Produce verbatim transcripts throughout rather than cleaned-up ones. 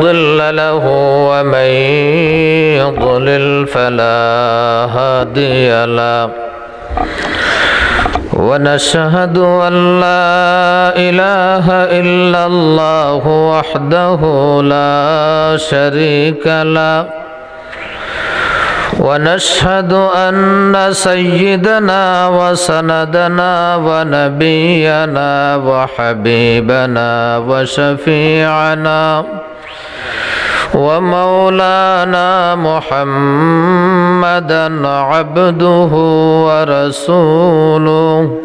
ضل له ومن يضلل فلا هادي له ونشهد أن لا إله إلا الله وحده لا شريك له ونشهد أن سيدنا وسندنا ونبينا وحبيبنا وشفيعنا ومولانا محمدًا عبده ورسوله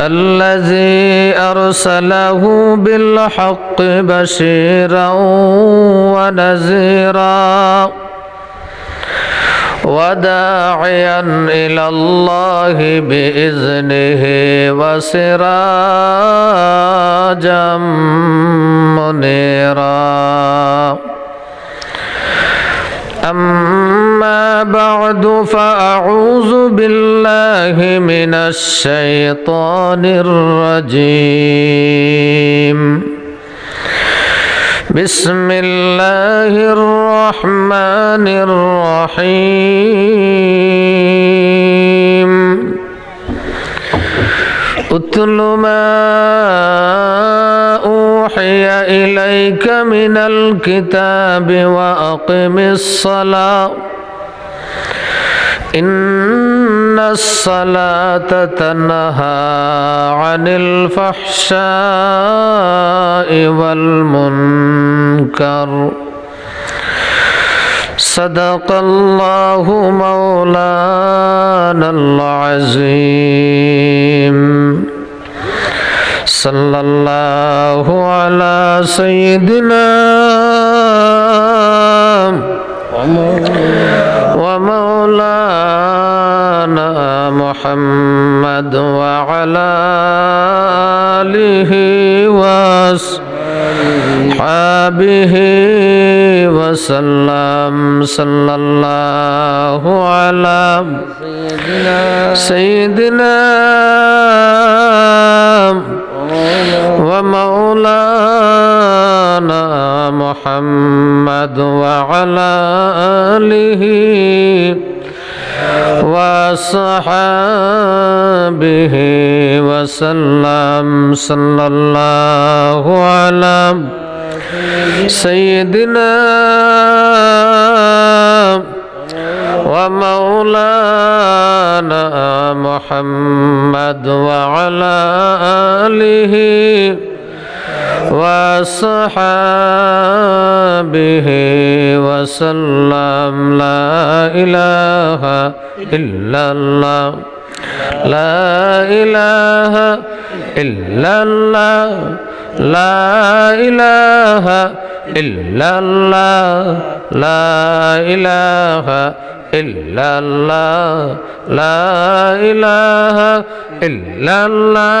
الذي أرسله بالحق بشيرًا ونذيرًا وداعيًا إلى الله بإذنه وسراجًا منيرًا. أما بعد فأعوذ بالله من الشيطان الرجيم. بسم الله الرحمن الرحيم. اتل ما أوحي إليك من الكتاب وأقم الصلاة إن الصلاة تنهى عن الفحشاء والمنكر. صدق الله مولانا العظيم. صلى الله على سيدنا ومولانا محمد وعلى آله وصحبه وسلم. صلى الله على سيدنا ومولانا محمد وعلى آله وصحبه وسلم. صلى الله على سيدنا ومولانا محمد وعلى آله وصحبه وسلم. لا إله إلا الله، لا إله إلا الله، لا إله إلا الله، لا إله إلا الله، لا إله إلا الله،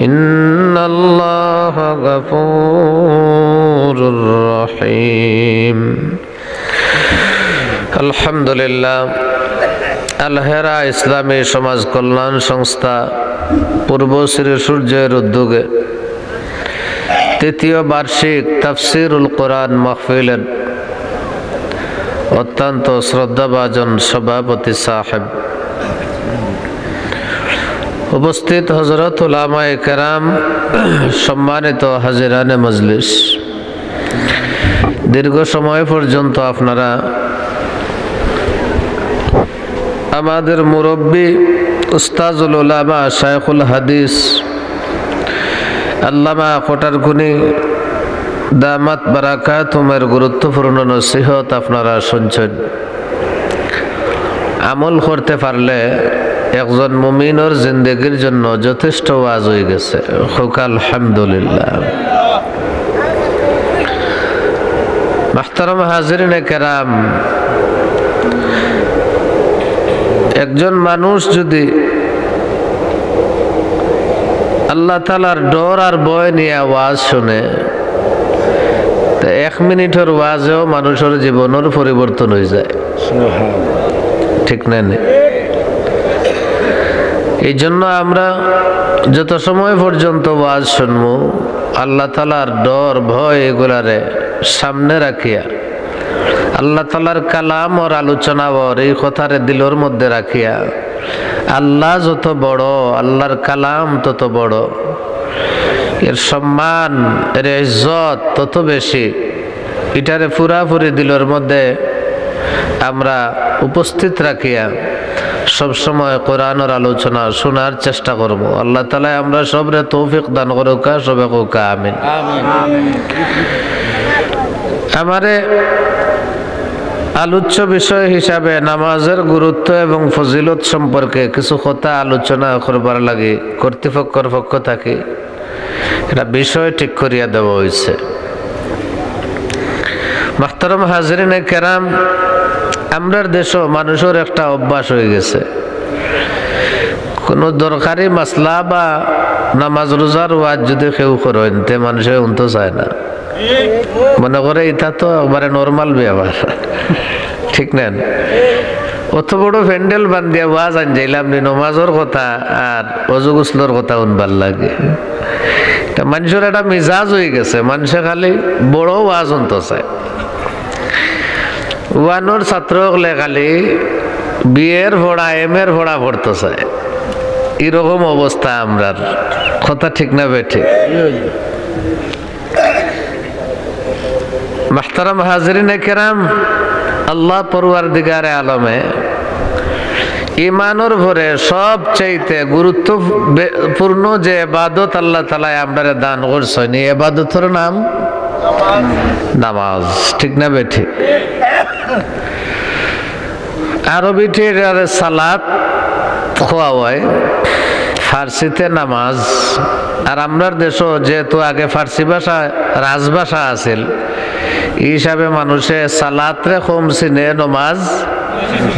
إن الله غفور رحيم. আলহামদুলিল্লাহ আলহেরা ইসলামী সমাজ কল্যাণ সংস্থা পূর্ব শ্রী সূর্যের উদ্যোগে তৃতীয় বার্ষিক তাফসিরুল কোরআন মাহফিলের অত্যন্ত শ্রদ্ধাভাজন সভাপতি সাহেব উপস্থিত হযরত উলামায়ে কেরাম সম্মানিত হাজিরানে মজলিস দীর্ঘ সময় পর্যন্ত আপনারা আমাদের মুরব্বী উস্তাজুল উলামা শায়খুল হাদিস আল্লামা কোটারকুনি দামাত বারাকাতুমের গুরুত্বপূর্ণ নসিহত আপনারা শুনছেন। আমল করতে পারলে একজন মুমিনের জিন্দেগির জন্য যথেষ্ট ওয়াজ হয়ে গেছে। হোক আলহামদুলিল্লাহ। মাহতারাম হাজিরিনে কেরাম, একজন মানুষ যদি আল্লাহ তাআলার ডর আর ভয় নিয়ে ওয়াজ শুনে তো এক মিনিটের ওয়াজেও মানুষের জীবনের পরিবর্তন হয়ে যায়, ঠিক না? এই জন্য আমরা যত সময় পর্যন্ত ওয়াজ শুনবো আল্লাহ তাআলার ডর ভয় এগুলারে সামনে রাখিয়া আল্লাহ তাআলার কালাম ওর আলোচনা ওর এই কথারে দিলের মধ্যে রাখিয়া, আল্লাহ যত বড় আল্লাহর কালাম তত বড়, এর সম্মান এর ইজ্জত তত বেশি, এটারে পুরাপুরি দিলের মধ্যে আমরা উপস্থিত রাখিয়া সবসময় কোরআনের আলোচনা শোনার চেষ্টা করব। আল্লাহ তাআলা আমরা সবরে তৌফিক দান করুক, সবাইকে আমিন। আমারে আলোচ্য বিষয় হিসাবে নামাজের গুরুত্ব এবং ফজিলত সম্পর্কে কিছু কথা আলোচনা করবার লাগে কর্তৃপক্ষের পক্ষ থেকে এটা বিষয় ঠিক করিয়া দেওয়া হয়েছে। মাহতারাম হাজিরিনে কেরাম, আমরার দেশও মানুষের একটা অভ্যাস হয়ে গেছে, কোনো দরকারি মাসলা বা নামাজ রোজার ওয়াজ যদি কেউ করেন তে মানুষের উনতে চায় না, মনে করে এটা তো একবারে নর্মাল ব্যাপার, ঠিক না? অত বড় প্যান্ডেল বান্ধিয়া ওয়াজ আন যাইলাম নি, নামাজের কথা আর অজু গোসলের কথা উনবার লাগে, এটা মানুষের একটা মেজাজ হয়ে গেছে, মানুষে খালি বড় ওয়াজ উনতে চায়। ওয়ানোর ছাত্রগুলো খালি বিয়ের ভোড়া এম এর ভোড়া ভরতে চায়, এরকম অবস্থা আমরার, কথা ঠিক না বেঠিক? মাহতারাম হাজিরিনে কেরাম, আল্লাহ পরওয়ারদিগারে আলমে ইমানের ভরে সবচাইতে গুরুত্বপূর্ণ যে ইবাদত আল্লাহ তাআলা আমাদের দান করছেন এই ইবাদতের নাম নামাজ, ঠিক না বেঠিক? আরবিতে সালাত খোয়া হয়, ফার্সিতে নামাজ। আর আমরার দেশও যেহেতু আগে ফার্সি ভাষা রাজভাষা আছিল এই হিসাবে মানুষে সালাতরে কম চিনে নামাজ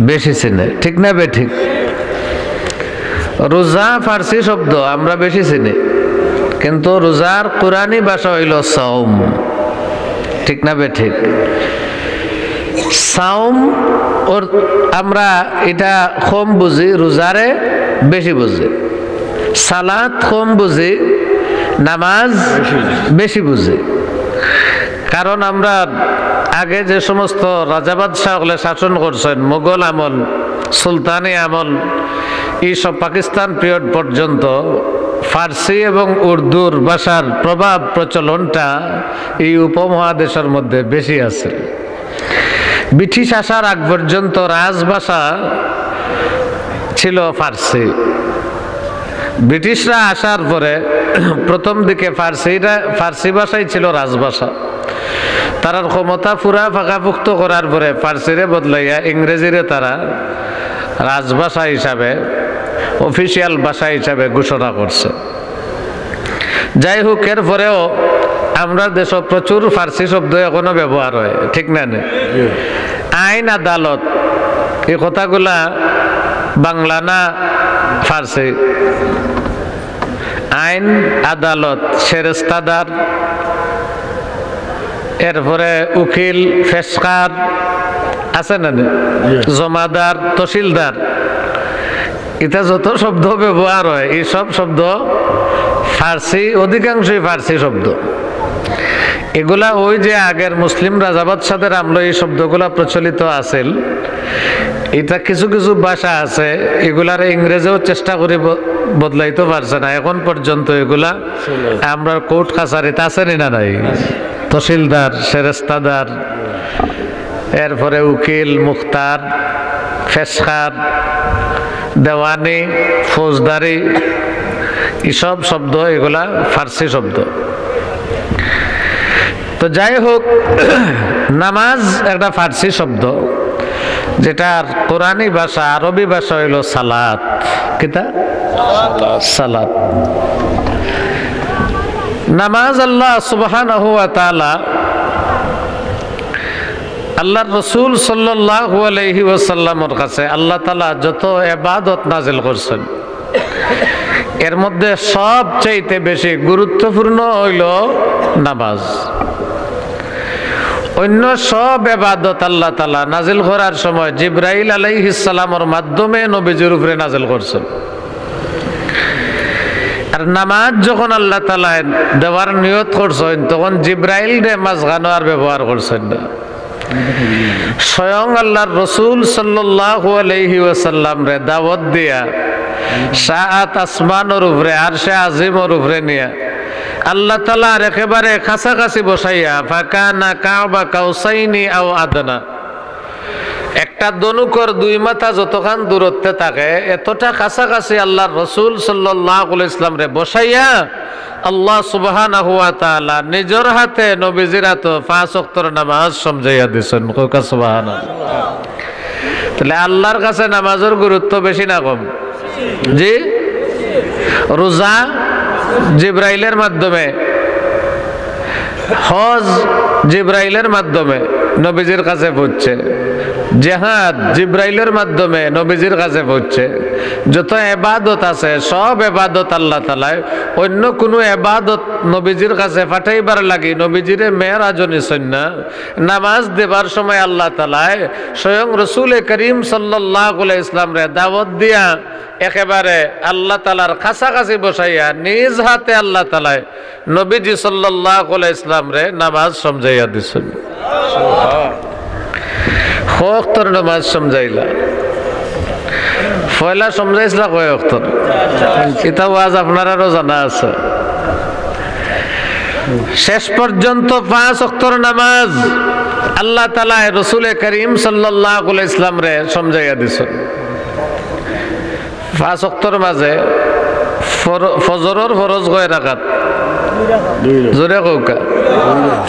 বেশি চিনে, ঠিক না বেঠিক? রোজা ফার্সি শব্দ আমরা বেশি চিনি, কিন্তু রোজার কোরআনি ভাষা হইল সাওম, ঠিক না বেঠিক? সাওম ওর আমরা এটা কম বুঝি, রোজারে বেশি বুঝি, সালাত কম বুঝি, নামাজ বেশি বুঝি। কারণ আমরা আগে যে সমস্ত রাজাবাদশাহগুলো শাসন করছেন মোগল আমল সুলতানি আমল এইসব পাকিস্তান পিরিয়ড পর্যন্ত ফার্সি এবং উর্দুর ভাষার প্রভাব প্রচলনটা এই উপমহাদেশের মধ্যে বেশি আছে। ব্রিটিশ আসার আগ পর্যন্ত রাজভাষা ছিল ফার্সি, ব্রিটিশরা আসার পরে প্রথম দিকে ফার্সিরা ফার্সি ভাষাই ছিল রাজভাষা, তারা ক্ষমতা পুরা ফাঁকাপুক্ত করার পরে ফার্সিরে বদলাইয়া ইংরেজিরে তারা রাজভাষা হিসাবে অফিসিয়াল ভাষা হিসাবে ঘোষণা করছে। যাই হোক, এর পরেও আমরা দেশে প্রচুর ফার্সি শব্দ এখনো ব্যবহার হয়, ঠিক না? আইন আদালত এই কথাগুলা বাংলা না ফার্সি, আইন আদালত সেরেস্তাদার, এরপরে উকিল ফেসকার জমাদার তহসিলদার এটা যত শব্দ ব্যবহার হয় এই সব শব্দ ফার্সি, অধিকাংশই ফার্সি শব্দ। এগুলা ওই যে আগের মুসলিম রাজা বাদশাদের আমলে এই শব্দগুলা প্রচলিত আছিল। এটা কিছু কিছু ভাষা আছে এগুলার ইংরেজিও চেষ্টা করে বদলাইতে পারছে না এখন পর্যন্ত। এগুলা আমরা কোর্ট কাছারিতে আসেনি না নাই, তহসিলদার, সেরেস্তাদার, এরপরে উকিল, মুখতার, ফেসখার, দেওয়ানি, ফৌজদারি, এসব শব্দ এগুলা ফার্সি শব্দ। তো যাই হোক, নামাজ একটা ফার্সি শব্দ, যেটার কোরআনী ভাষা আরবি ভাষা হইল সালাত। কিতা সালাত, নামাজ। আল্লাহ সুবহানাহু ওয়া তাআলা আল্লাহর রাসূল সাল্লাল্লাহু আলাইহি ওয়াসাল্লামের কাছে আল্লাহ তাআলা যত ইবাদত নাযিল করেছেন এর মধ্যে সবচেয়ে বেশি গুরুত্বপূর্ণ হইল নামাজ। অন্য সব ইবাদত আল্লাহ তাআলা নাযিল করার সময় জিবরাইল আলাইহিস সালামের মাধ্যমে নবীজির উপরে নাযিল করেছেন, আর নামাজ যখন আল্লাহ তাআলা দেওয়ার নিয়ত করছেন তখন জিবরাইল রে মাঝখানে আর ব্যবহার করছেন না। স্বয়ং আল্লাহর রাসূল সাল্লাল্লাহু আলাইহি ওয়াসাল্লাম রে দাওয়াত দিয়া সাত আসমানের উপরে আরশে আজিমের উপরে নিয়া আল্লাহ তাআলার একেবারে কাছাকাছি বসাইয়া ফাকানা কাবা কাউসাইনি আও আদনা, একটা দনুকর দুই মাথা যতখান দূরত্বে থাকে এতটা কাছাকাছি আল্লাহর রাসূল সাল্লাল্লাহু আলাইহি ওয়াসাল্লাম রে বসাইয়া আল্লাহ সুবহানাহু ওয়া তাআলা নিজের হাতে নবীজির হাতে পাঁচ ওয়াক্ত নামাজ সমঝাইয়া দিয়েছেন। কোকা সুবহানাল্লাহ। তাহলে আল্লাহর কাছে নামাজের গুরুত্ব বেশি না কম? জি। রোজা জিব্রাইলের মাধ্যমে, হজ জিব্রাইলের মাধ্যমে নবীজির কাছে পৌঁছে, জিহাদ জিব্রাইলের মাধ্যমে নবীজির কাছে পৌঁছে। যত ইবাদত আছে সব ইবাদত আল্লাহ তাআলা অন্য কোনো ইবাদত নবীজির কাছে পাঠাইবার লাগি নবীজিরে মেরাজ নিছেন না। নামাজ দেবার সময় আল্লাহ তাআলা স্বয়ং রাসূল করিম সাল্লাল্লাহু আলাইহি ইসলামরে দাওয়াত দিয়া একেবারে আল্লাহ তাআলার কাছাকাছি বসাইয়া নিজ হাতে আল্লাহ তাআলা নবীজি সাল্লাল্লাহু আলাইহি ইসলামরে নামাজ সমঝাইয়া দিছেন। হক্তর নামাজ সমঝাইলা, পয়লা সমঝাইছিলা কয় হক্তর, এটা ওয়াজ আপনারাও জানা আছে। শেষ পর্যন্ত পাঁচ হক্তর নামাজ আল্লাহ তাআলা রাসূল করিম সাল্লাল্লাহু আলাইহি ইসলাম রে সমঝাইয়া দিছেন। পাঁচ হক্তর মাঝে ফজরের ফরজ কয় রাকাত? জোরে কওকা।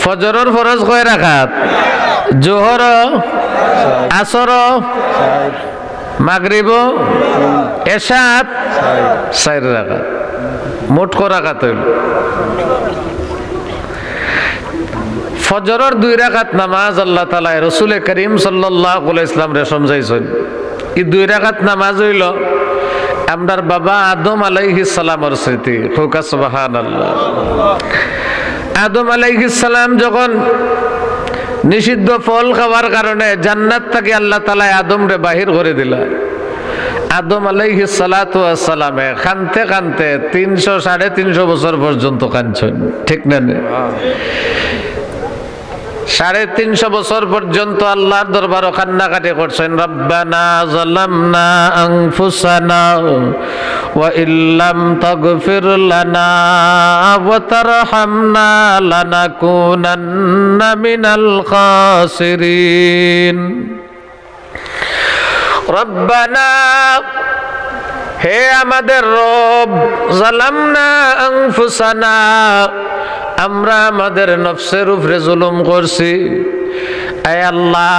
ফজরের ফরজ কয় রাকাত? জোহর, আসর, মাগরিব, এশা, চার রাকাত, মোট কয় রাকাত হইল? ফজরের দুই রাকাত নামাজ আল্লাহ তাআলা রাসূল করিম সাল্লাল্লাহু আলাইহি ইসলাম রে সমঝাইছেন। এই দুই রাকাত নামাজ হইল আমরার বাবা আদম আলাইহিস সালামের স্মৃতি। হুকা সুবহানাল্লাহ। আদম আলাইহিস সালাম যখন নিষিদ্ধ ফল খাওয়ার কারণে জান্নাত থেকে আল্লাহ তাআলা আদমরে বাহির করে দিলা, আদম আলাইহিস সালাতু ওয়াস সালামে কানতে কানতে তিনশো সাড়ে তিনশো বছর পর্যন্ত কাঁদছেন, ঠিক না? সাড়ে তিনশো বছর পর্যন্ত আল্লাহর দরবারে কান্নাকাটি করছেন। রব্বানা যালামনা আনফুসানা ওয়া ইল্লাম তাগফির লানা ওয়া তারহামনা লানাকুনান্না মিনাল খাসিরিন। রব্বানা, হে আমাদের রব, যালামনা আনফুসানা, আমরা আমাদের নফসের উপরে জুলুম করছি। আয় আল্লাহ,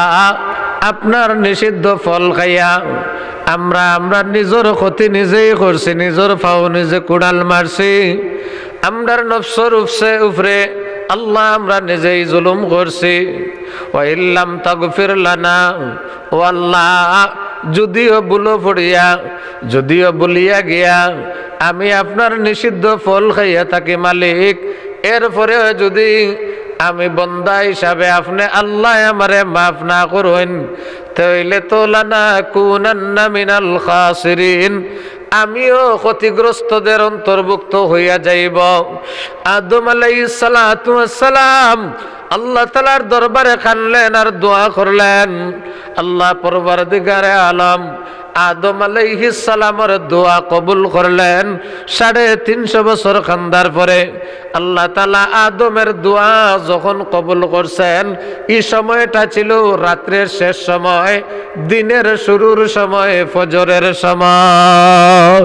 আপনার নিষিদ্ধ ফল খাইয়া আমরা আমরা নিজের ক্ষতি নিজেই করছি, নিজের পাও নিজে কুড়াল মারছি। আমরার নফসের উপরে উপরে আল্লাহ আমরা নিজেই জুলুম করছি। ওয়া ইল্লাম তাগফির লানা, ও আল্লাহ যদিও বুলো পড়িয়া, যদিও বলিয়া গিয়া আমি আপনার নিষিদ্ধ ফল খাইয়া থাকি মালিক, এরপরে যদি आमी बंदा हिसाब आपने अल्लाह हमारे माफ ना करें तोइले तो लनाकुनन्ना मिनल खासिरीन आमिओ क्षतिग्रस्तदेर अंतर्भुक्त हइया जाइब। आदम आलैहिस्सलातु वस्सलाम अल्लाह ताआलार दरबारे कानलेन और दुआ करलेन। अल्लाह परवरदिगारे आलम आदम आलैहिस्सलामर दुआ कबूल करलेन। साढ़े तीन सौ बछर खान्दार परे अल्लाह ताआला आदमेर दुआ जखन कबूल करसेन ई समयटा छिलो रात्रेर शेष समय, दिनेर शुरूर समय, फजरेर समय।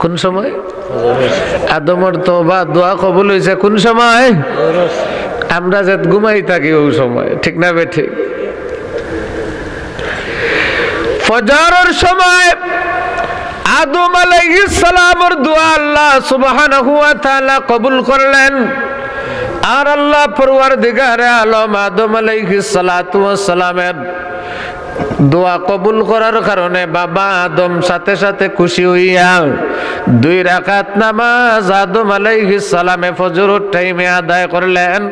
कुन समय आदमर तौबा दुआ कबूल होइছে कुन समय? आमरा जत घुमाई थाকি ওই সময়, ঠিক না বেঠিক? ফজরের সময় আদম আলাইহিস সালামের দোয়া আল্লাহ সুবহানাহু ওয়া তাআলা কবুল করলেন। আর আল্লাহ পরওয়ারদিগারে আলম আদম আলাইহিস সালাতু ওয়া সালামের दुआ कबुल करार कारणे बाबा आदम साथे साथे खुशी हुइया दुई रकात नामाज आदम आलैहिस सालामे फजरेर टाइमे आदाय करलेन।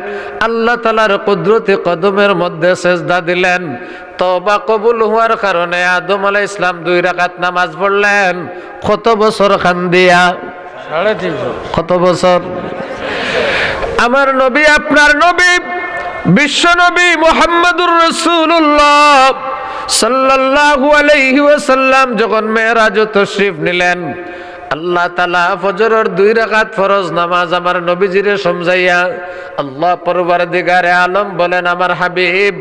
अल्लाह ताआलार कुदरती कदमेर मध्य सेजदा दिलेन। तौबा कबुल होवार कारणे आदम आलैहिस सालाम दुई रकात नामाज पढ़लेन। कत बछर खान्दिया साढ़े तीन सौ कत बछर आमार नबी आपनार नबी विश्व नबी मुहम्मदुर रसूलुल्लाह सल्लल्लाहु अलैहि वसल्लम जखन मेराज तशरीफ निलेन अल्लाह ताला फजरेर दुई रकात फरज नामाज आमार नबीजिरे समझाइया अल्लाह परवरदिगारे आलम बोलेन आमार हबीब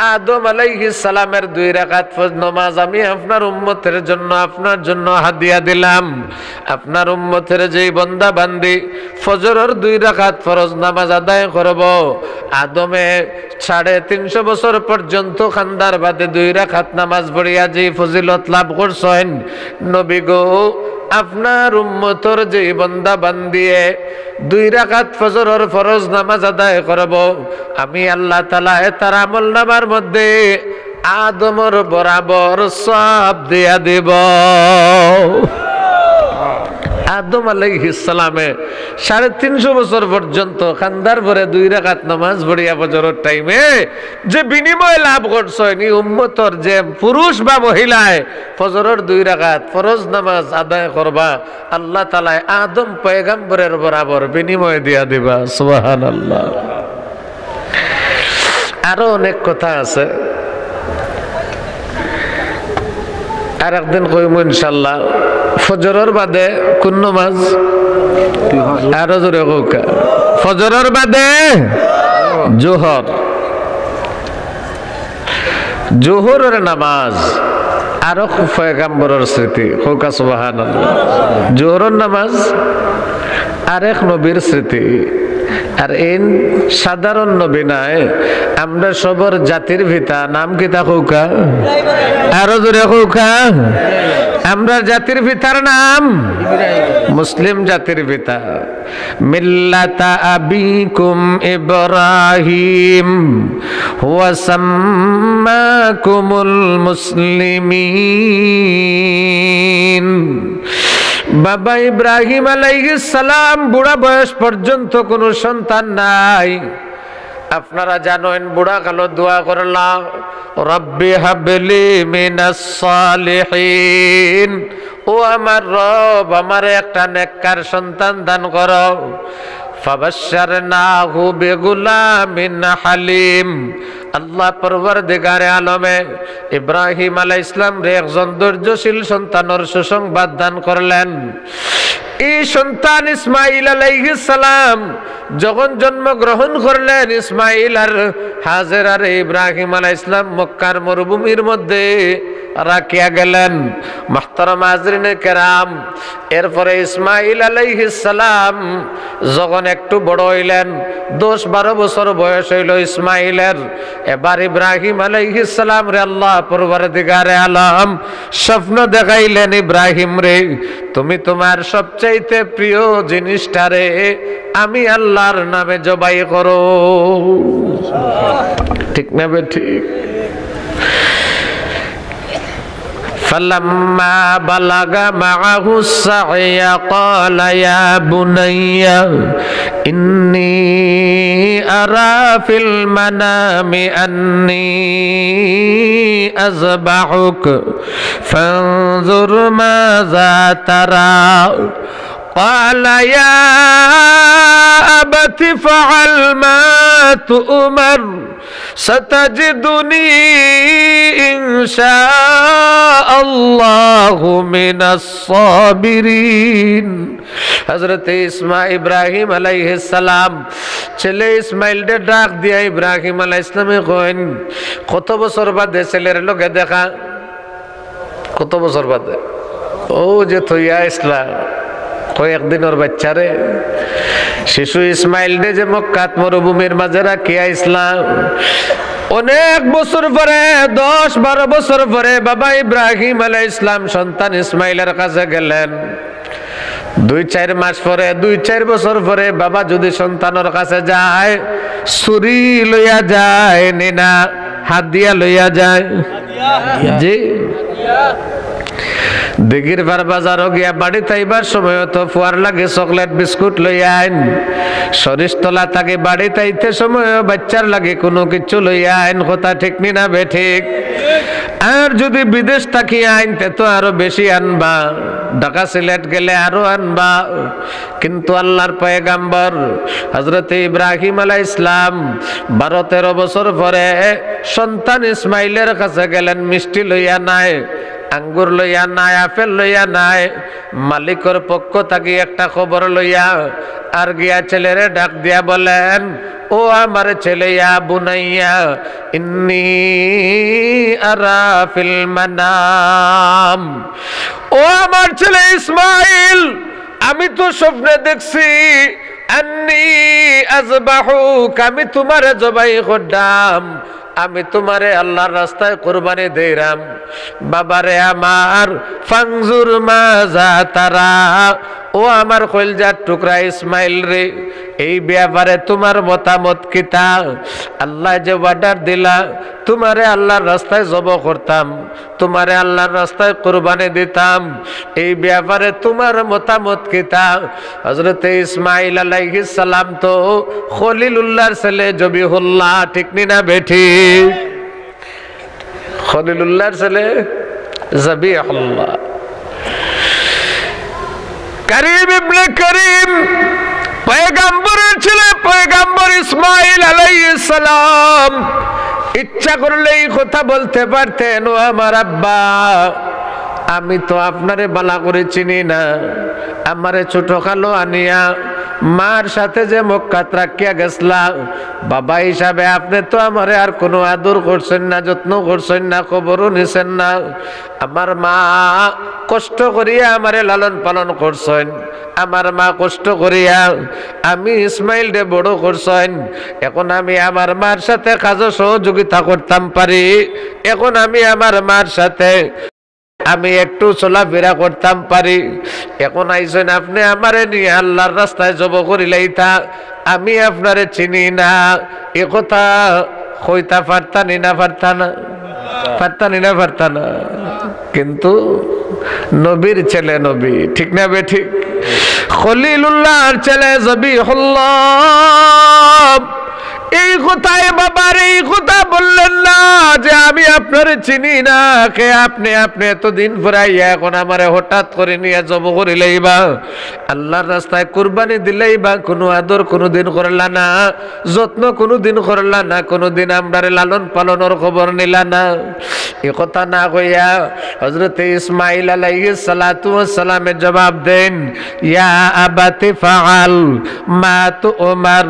आदम आलैहिस सालामेर दुई रकात फरज नमाज आमी आपनार उम्मतेर जन्य आपनार जन्य हादिया दिलाम। आपनार उम्मतेर जेई बंदा बांदी फजरेर दुई रकात फरज नामाज आदाय करबो आदमे साढ़े तीन सौ बछर पर्यन्त खान्दार बादे दुई रकात नामाज पढ़िया जेई फजिलत लाभ करछेन नबी गो अपनार उम्मतर जे बंदा बंदिए दुई रकात फजरेर फरज नामाज आदाय करबो आमी अल्लाह ताआला तार आमल नामार मध्ये आदमर बराबर सब दिया देब। आदम आलैहिस सालामे साढ़े तीन सौ बछर पर्यन्त खान्दार परे दुई रकात नमाज पढ़िया फजरेर टाइमे जे बिनिमय लाभ करछेन ई उम्मतर जे पुरुष बा महिलाए फजरेर दुई रकात फरज नमाज आदाय करबा अल्लाह ताआला आदम पैगम्बरेर बराबर बिनिमय दिया दिबा। सुबहानाल्लाह। आरो अनेक कथा आछे आरेकदिन কইমু ইনশাআল্লাহ। फजरर बादे कुन नमाज आरो जोरे कोका फजरर बादे जोहर जोहरर नमाज आरो पैगम्बरर स्मृति कोका। सुबहानाल्लाह। जोहरर नमाज आरेक नबीर स्मृति और इन साधारण नबी नाय आमरा सबर जातिर भिता नाम किता कोका आरो जोरे कोका आमरा जातिर पितार नाम मुस्लिम जातिर पिता मिल्लाता अबीकुम इब्राहिम हुवा सम्माकुमुल मुस्लिमीन। बाबा इब्राहिम आलैहिस सालाम बुढ़ा बयस पर्यन्त कोनो सन्तान नाई। अपनारा जानेन बुढ़ा कालो दुआ करला रब्बी हबली मिनास सालिहीन ओ आमार रब आमारे एकटा नेककार सन्तान दान करो। फबश्शरनाहु बिगुलामिन हलीम। अल्लाह परवरदिगारे आलमे इब्राहिम आलैहिस सालाम रे एकजन धैर्यशील सन्तानर सुसंबाद दान करलेन। ई सन्तान इस्माइल आलैहिस सालाम जखन जन्मग्रहण करलेन इस्माइल और हाजेरा रे इब्राहिम आलैहिस सालाम मक्कार मरुभूमिर मध्ये राखिया गेलेन। महतरम हाजरिने केराम एरपरे इस्माइल आलैहिस सालाम जखन एकटू बड़ हइलेन दस बारो बछर बयस हइल इस्माइलेर एबार इब्राहिम आलैहिस सालाम रे अल्लाह परवरदिगारे आलम स्वप्न देखाइलेन इब्राहिम रे तुमी तुम्हार सबचेये चाहते प्रिय जिनिसटारे आमी अल्लाहर नामे जबाई करो। ठीक ना बेठिक? फलम्मा बलगा मअहुस सअय क़ाल या बुनय्या इन्नी अरा फिल मनामि अन्नी अज़बहुक फंजुर माज़ा तरा قال يا أبت فعل ما تؤمر ستجدني إن شاء الله من الصابرين। हज़रत इस्माइल इब्राहिम अलैहिस्सलाम चले इस्माइल ने डाक दिया इब्राहिम अलैहिस्सलाम गोइन कत बसर बादे सेलेर लगे देखा कत बसर बादे ओ जे थइया इस्लाम एक दिन और बच्चा रे शिशु इस्माइल ने जे मक्कात मरुभूमिर माजे राखिया इस्लाम अनेक बছর পরে दस बारो बছর পরে बाबा इब्राहिम আলাইহিসসালাম সন্তান ইসমাইলের কাছে গেলেন। দুই চার মাস পরে দুই চার বছর পরে বাবা যদি সন্তানের কাছে যায় ছুরি লইয়া যায় না হাদিয়া লইয়া যায় জি दिगिर बार बाजार हो गया बाड़ी तैबार समय तो फुआर लगे चकलेट बिस्कुट लई आइन सरिष तला ताके बाड़ी तैते समय बच्चार लगे कोनो किच्छु लई आइन कथा ठीक नी ना बेठिक आर जदि विदेश ताकी आइन ते तो आरो बेशी आनबा ढाका सिलेट गेले आरो आनबा किन्तु आल्लाहर पैगम्बर हजरत इब्राहिम अलैहिस्सलाम बारो तेरो बछर परे सन्तान इस्माइलेर काछे गेलेन मिष्टि लइया नाय अंगुर लइया नाय आफेल लइया नाय मालिकर पक्ष थाकी एकटा खबर लइया आर गिया छेलेरे डाक दिया बोलेन ओ आमार छेलेया बुनाइया इन्नी आरा फिल मनाम ओ आमार छेले इस्माइल आमी तो स्वप्ने देखछि अन्नी अजबाहुक आमी तुम्हारे जबाई करदाम आमी तुम्हारे अल्लाह रास्ताय कुर्बानी देराम बाबारे आमार फंजुर माजा तारा ओ आमार कलजार टुकड़ा इस्माइल रे एई ब्यापारे तुम्हार मतामत किता अल्लाह जे वादार दिला तुम्हारे अल्लाहर रास्ताय जब करताम तुम्हारे अल्लाहर रास्ताय कुर्बानी दिताम एई ब्यापारे तुम्हार मतामत किता। हजरत इस्माइल अलैहिस्सलाम तो खलीलुल्लाहर सेले जबीहुल्लाह ठीक नी ना बेठी खलीलुल्लाहर सेले जबीहुल्लाह करीम इब्ने करीम पैगम्बर छिले पैगम्बर इस्माइल अलैहिस्सलाम इच्छा करले ई कथा बोलते पारतेन ओ आमार अब्बा आमी तो आपनारे बाला करे चिनी ना आमारे छोटो कालो आनिया मार साथे जे मक्कात राखिया गेसला बाबा हिसाबे आपने तो आमारे आर कोनो आदर करछेन ना जत्न करछेन ना खबरও নিছেন না आमार मा कष्ट करिया आमारे लालन पालन करछेन आमार मा कष्ट करिया आमी इस्माइल रे बड़ो करछेन এখন আমি আমার মার সাথে কাজ সহযোগিতা করতাম পারি এখন আমি আমার মার সাথে আমি একটু চলাফেরা করতাম পারি এখন আইছেন আপনি আমারে নিয়ে আল্লাহর রাস্তায় জব করিলাইতা আমি আপনারে চিনি না এই কথা কইতা পারতানি না পারতানা পারতানি না পারতানা কিন্তু নবীর ছেলে নবী ঠিক না বে ঠিক খলিলুল্লাহর ছেলে জবিহুল্লাহ এই কথাই বাবার এই কথা বললেন না যে আমি আপনারে চিনি না কে আপনি আপনি তো দিন ফুরাইয়া এখন আমারে হঠাৎ করে নিয়ে জব করিলেইবা আল্লাহর রাস্তায় কুরবানি দিলেইবা কোনো আদর কোনো দিন করলা না যত্ন কোনো দিন করলা না কোনো দিন আমরারে লালন পালনের খবর নিলা না এই কথা না কইয়া হযরত ইসমাঈল আলাইহিস সালাতু ওয়াস সালামের জবাব দেন ইয়া আবাতি ফাআল মা তুমার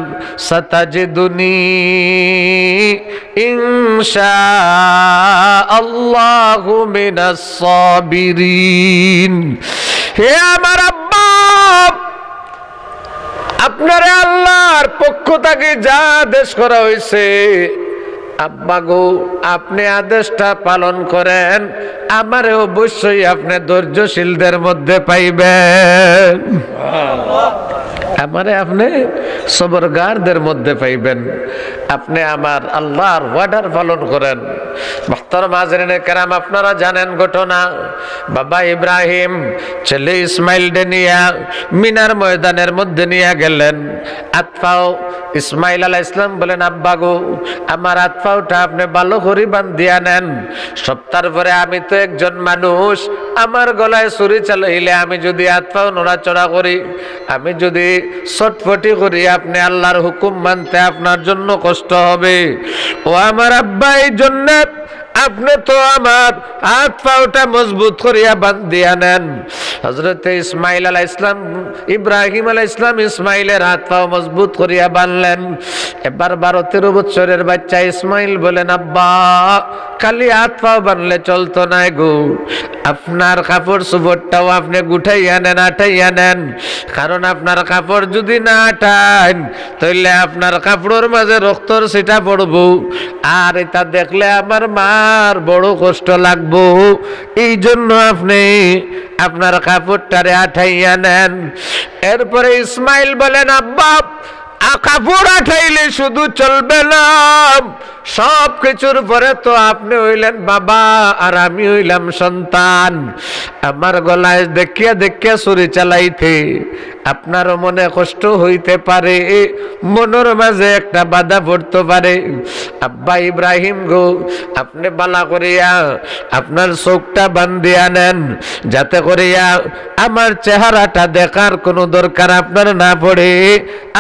সাতাজিদুনি इंशाअल्लाहु मिनस साबिरीन। हे आमार अब्बा आपनारे आल्लाहर पक्ष थेके जा आदेश करा हयेछे अब्बा गो आपने आदेशटा पालन करें आमारे अवश्यई आपनि धैर्यशीलदेर मध्ये पाइबेन। हमारे अपने सबरगार दर मध्य पाइबें अपने आमार अल्लाहर वार्डर पालन करें। मुहतरम हाज़रीन कराम अपनारा जानें घटना बाबा इब्राहिम चले इस्माइल निया मिनार मैदानेर मध्य निया गेलें। आतफाओ इस्माइल आलाइहिस सालाम बोलें आब्बा गो आमार आतफाओटा आपनि भालो करे बांधिया नेन, सप्ताहर परे आमि तो एकजन मानुष आमार गलाय छुरी चालाइले आमि जोदि आतफाओ नड़ाचड़ा करी आमि जोदि छटफटी करी आपनि आल्लाहर हुकुम मानते आपनार जन्य कष्ट होबे। ओ आमार आब्बा एई जन्य आपने तो आमार हाथ पाओटा मजबूत करिया बांधिया नेन। हजरत इस्माइल अलैहिस सलाम इब्राहिम अलैहिस सलाम इस्माइलेर हाथ पाओ मजबूत करिया बांधलेन। एबार बारो तेरो बछरेर बच्चा इस्माइल बोलेन अब्बा खाली हाथ पाओ बांधले चलतो ना गो, आपनार कापड़ चोपड़टाओ आपनि गुठाइया नेन आटाइया नेन, कारण आपनार कापड़ जोदि ना आटान ताहले आपनार कापड़ेर माझे रक्तर छिटा पड़बो, आर एटा देखले आमार मा बड़ो कष्ट लागबो, एई जन्य आपनि आपनार कापड़टारे आठाइया नेन। एरपरे इस्माइल बोलेन अब्बा कापड़ आठाइले शुधु चलबे ना, सब किछुर परे तो आपनि हइलेन बाबा आर आमि हइलाम सन्तान, आमार गलाय देखिया देखिया छुरी चालाइते आपनारो मने कष्ट हইতে পারে, মনের মাঝে একটা বাধা পড়তে পারে। আব্বা ইব্রাহিম গো আপনি বালা করিয়া আপনার চোখটা বান্ধিয়া নেন যাতে করিয়া আমার চেহারাটা দেখার কোনো দরকার আপনার না পড়ে,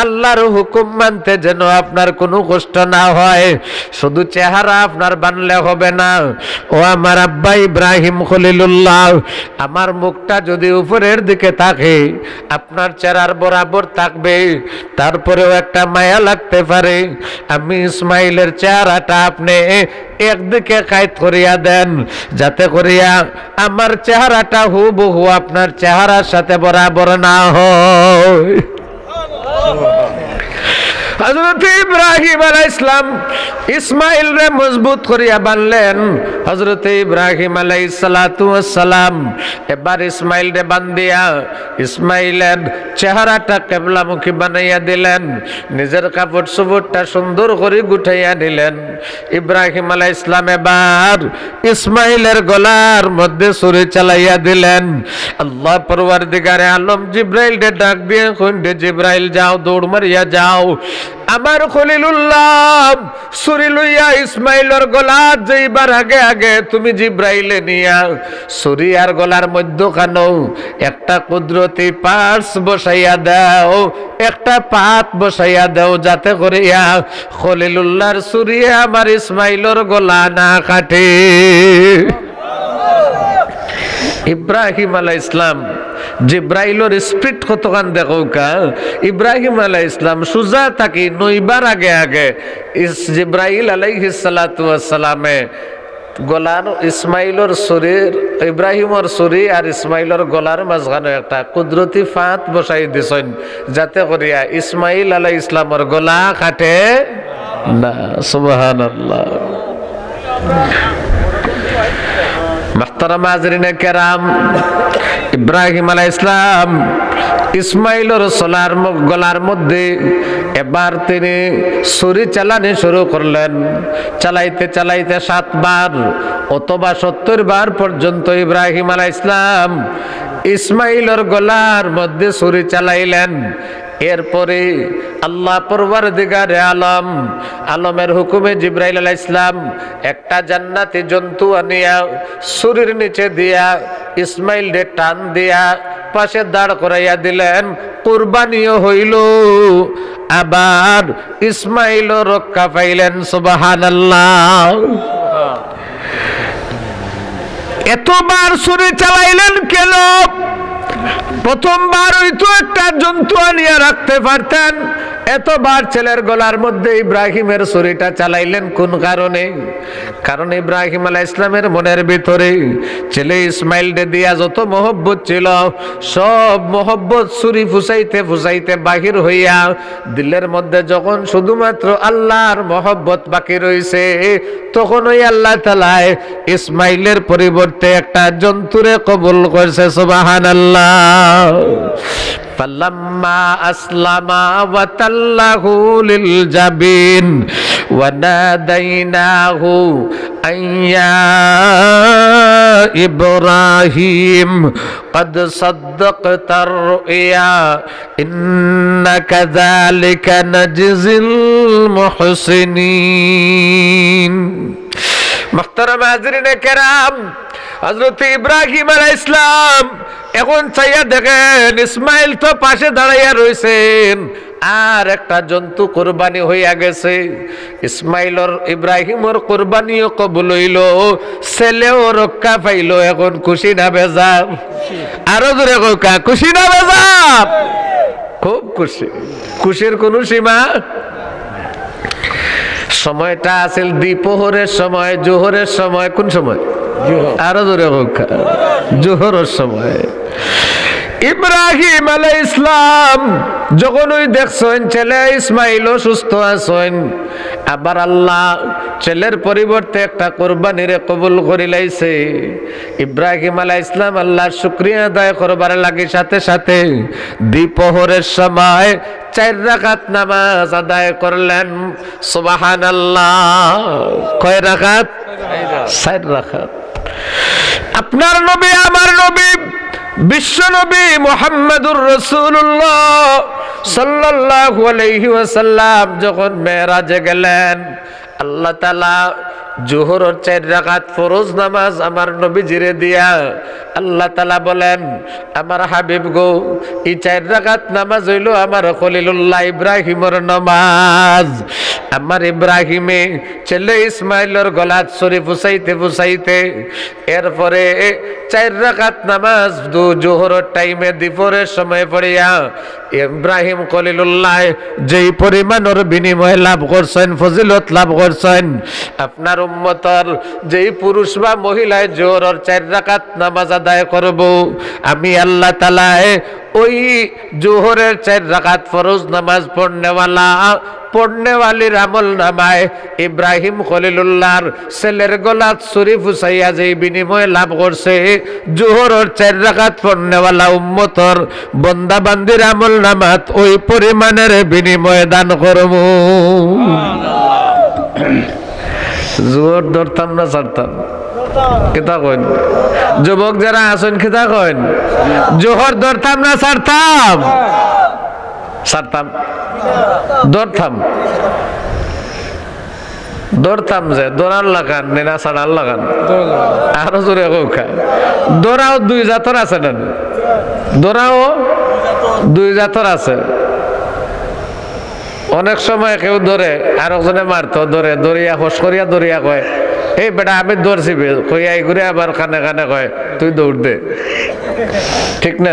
আল্লাহর হুকুম মানতে যেন আপনার কোনো কষ্ট না হয়, শুধু চেহারা আপনার বানলে হবে না। ও আমার আব্বা ইব্রাহিম খলিলুল্লাহ আমার মুখটা যদি উপরের দিকে থাকে আপনার চেরার বরাবর থাকবে, তারপরেও একটা মায়া লাগতে পারে, আমি ইসমাইলের চেহারাটা আপনি একদিকে কায়ত করিয়া দেন যাতে করিয়া আমার চেহারাটা হুবহু আপনার চেহারার সাথে বরাবর না হয়। हजरत इब्राहिम अलैहिस्सलाम इस्माइल रे मजबूत करिया बांधलेन। हजरत इब्राहिम अलैहिस्सलातु वस्सलाम एबार इस्माइल रे बांधिया इस्माइलेर चेहराटा केबलामुखी बनाइया दिलेन, निजेर कापड़ चोपड़टा सुंदर करे गुठाइया निलेन। इब्राहिम अलैहिस्सलाम एबार इस्माइलेर गलार मध्य छुरी चालाइया दिलेन। अल्लाह परवरदिगारे आलम जिब्राइल रे डाक दिया कइंडे जिब्राइल जाओ दौड़ मारिया जाओ আমার খলিলুল্লাহ ছুরি লইয়া ইসমাইলের গলাত যাইবার আগে আগে তুমি জিব্রাইলে নিয়া ছুরি আর গলার মধ্যখানে একটা কুদরতি পার্স বসাইয়া দাও, একটা পাত বসাইয়া দাও যাতে করিয়া খলিলুল্লাহর ছুরি আমার ইসমাইলের গলা না কাটে। ইব্রাহিম আলাইহিস সালাম जिब्राइलोर स्पिरिट कतखान देखो का इब्राहिम अलैहिस्सलाम सुजा ताकि नईबार आगे आगे इस जिब्राइल अलैहिस्सलातु वस्सलामे गलार इस्माइलर शरीर इब्राहिमर शरीर और इस्माइलर गलार मजखाने एकटा कुदरती फात बसाई दिछेन जाते करिया इस्माइल अलैहिस्सलामर गला काटे ना। सुबहानल्लाह। मुहतरम हाज़रीन कराम इब्राहिम अलैहिस्सलाम इस्माइल और सोलार गलार मध्य एबार तिनि छुरी चालानी शुरू करलेन, चालाइते चालाइते सात बार अथवा सत्तर बार पर्यंत इब्राहिम अलैहिस्सलाम इस्माइल और गलार मध्य छुरी चालाइलेन। एरपरे अल्लाह परवरदिगार आलम आलमेर हुकुमे जिब्राइल अलैहिस्सलाम एकटा जन्नती जंतु आनिया सुरिर नीचे दिया इस्माइल रे टान दिया पाशे दाड़ कराइया दिलेन, कुरबानियो हइलो आबार इस्माइलও रक्षा पाइलेन। सुबहानाल्लाह। एतबार सुरि चालाइलेन केन? प्रथमबार तो एक जंतु आनिया रखते पारतेन, एत बार छेलेर गलार मध्य इब्राहिमेर छुरीटा चालाइलेन कोन कारणे? कारण इब्राहिम आलाइहिस्सलामेर मनेर भितरे छेले इस्माइल दे दिया जत मोहब्बत छिलो सब मोहब्बत छुरी फुसाइते फुसाइते बाहिर हइया दिलेर मध्य जखन शुधुमात्र आल्लाहर मोहब्बत बाकी रइछे तखनই आल्लाह ताआला इस्माइलेर परिवर्ते एकटा जंतुरे कबूल करছে। सुबहानाल्लाह। फलम्मा अस्लमा वतल्लहु लिलजबीन वनादैनाहु अय्या इब्राहीम कद सद्दक़त अर्रुया इन्ना कज़ालिक नज्ज़िल मुहसिनीन। मुहतरम हाज़रीन कराम, हज़रत इब्राहिम अलैहिस्सलाम এখন চাইয়া দেখেন ইসমাইল তো পাশে দাঁড়াইয়া রয়েছেন আর একটা জন্তু কুরবানি হইয়া গেছে। ইসমাইলর ইব্রাহিমর কুরবানিও কবুল হইল, ছেলেও রক্ষা পাইল। এখন খুশি না বেজার? আরো জোরে কইকা খুশি না বেজার? খুব খুশি, খুশির কোনো সীমা। সময়টা আছে দ্বিপ্রহরের সময়, জোহরের সময়। কোন সময়? আরো জোরে কইকা জোহরের সময়। ইব্রাহিম আলাইহিস সালাম যখন ওই দেখছেন ছেলে ইসমাইলও সুস্থ আছেন, আবার আল্লাহ ছেলের পরিবর্তে একটা কুরবানিরে কবুল করে লাইছে। ইব্রাহিম আলাইহিস সালাম আল্লাহর শুকরিয়া আদায় করবার লাগি সাথে সাথে দ্বিপ্রহরের সময় চার রাকাত নামাজ আদায় করলেন। সুবহানাল্লাহ। কয় রাকাত? চার রাকাত। আপনার নবী, আমার নবী, বিশ্ব নবী মুহাম্মদুর রাসূলুল্লাহ সাল্লাল্লাহু আলাইহি ওয়াসাল্লাম যখন মেরাজে গেলেন, আল্লাহ তাআলা জোহরের চার রাকাত ফরজ নামাজ আমার নবীজিরে দিয়া আল্লাহ তাআলা বলেন, আমার হাবিব গো, এই চার রাকাত নামাজ হইল আমার খলিলুল্লাহ ইব্রাহিমের নামাজ। আমার ইব্রাহিমে ছেলে ইসমাইলের গলাত শরীফ ফুসাইতে ফুসাইতে এরপরে চার রাকাত নামাজ দু জোহরের টাইমে দুপুরের সময় পড়িয়া ইব্রাহিম খলিলুল্লাহ যেই পরিমাণের বিনিময় লাভ করছেন, ফজিলত লাভ করছেন, আপনার উম্মতের যেই পুরুষ বা মহিলায় জোহরের চার রাকাত নামাজ আদায় করব, আমি আল্লাহ তাআলা ওই জোহরের চার রাকাত ফরজ নামাজ পড়নেওয়ালা পড়নে ওয়ালির আমল নামায় ইব্রাহিম খলিলুল্লাহর ছেলের গলাত শরীফ ফুসাইয়া যেই বিনিময় লাভ করছে, জোহরের চার রাকাত পড়নেওয়ালা উম্মতর বন্দা বান্দির আমল নামাত ওই পরিমাণের বিনিময় দান করব। জোর ধরতাম না ছাড়তাম। কেতা কইন যুবক যারা আছেন, কেতা কইন জোহর ধরতাম না ছাড়তাম? ছাড়তাম। ধরতাম ধরতাম যে দৌড়ার লাগান না ছাড়ার লাগান। আরো জোরে কৌকা দৌড়াও দুই জাতর আছে না? দৌড়াও দুই জাতর আছে। অনেক সময় কেউ ধরে আর একজনে মারতো, ধরে দরিয়া হোস করিয়া দরিয়া কয়, এই বেটা আমি দৌড়ছি কইয়া ঘুরে আবার কানে কানে কয় তুই দৌড় দে। ঠিক না?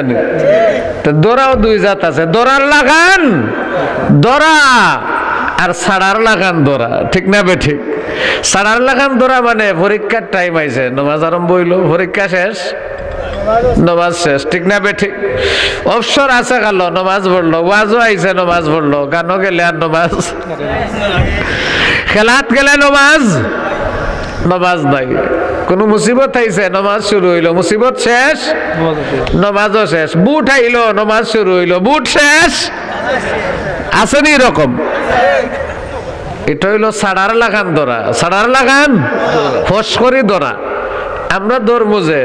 দৌড়াও দুই জাত আছে, দৌড়ার লাগান দৌড়া আর ছাড়ার লাগান দৌড়া। ঠিক না বে? ঠিক। ছাড়ার লাগান দৌড়া মানে পরীক্ষার টাইম আইছে, নামাজ আরম্ভ হইল, পরীক্ষা শেষ, নামাজ শেষ। ঠিক না বে? ঠিক। অবসর আছে কালো, নামাজ পড়লো, ওয়াজও আইছে নামাজ পড়লো, গানও গেলে আর নামাজ, খেলাত গেলে নামাজ, নামাজ নাই। কোন মুসিবত আইছে নামাজ শুরু হইল, মুসিবত শেষ নামাজও শেষ। বুট আইলো নামাজ শুরু হইল, বুট শেষ। আসেনি এরকম? এটা হইল সাড়ার লাগান দরা, সাড়ার লাগান ফস করি দরা। আমরা দরমুজে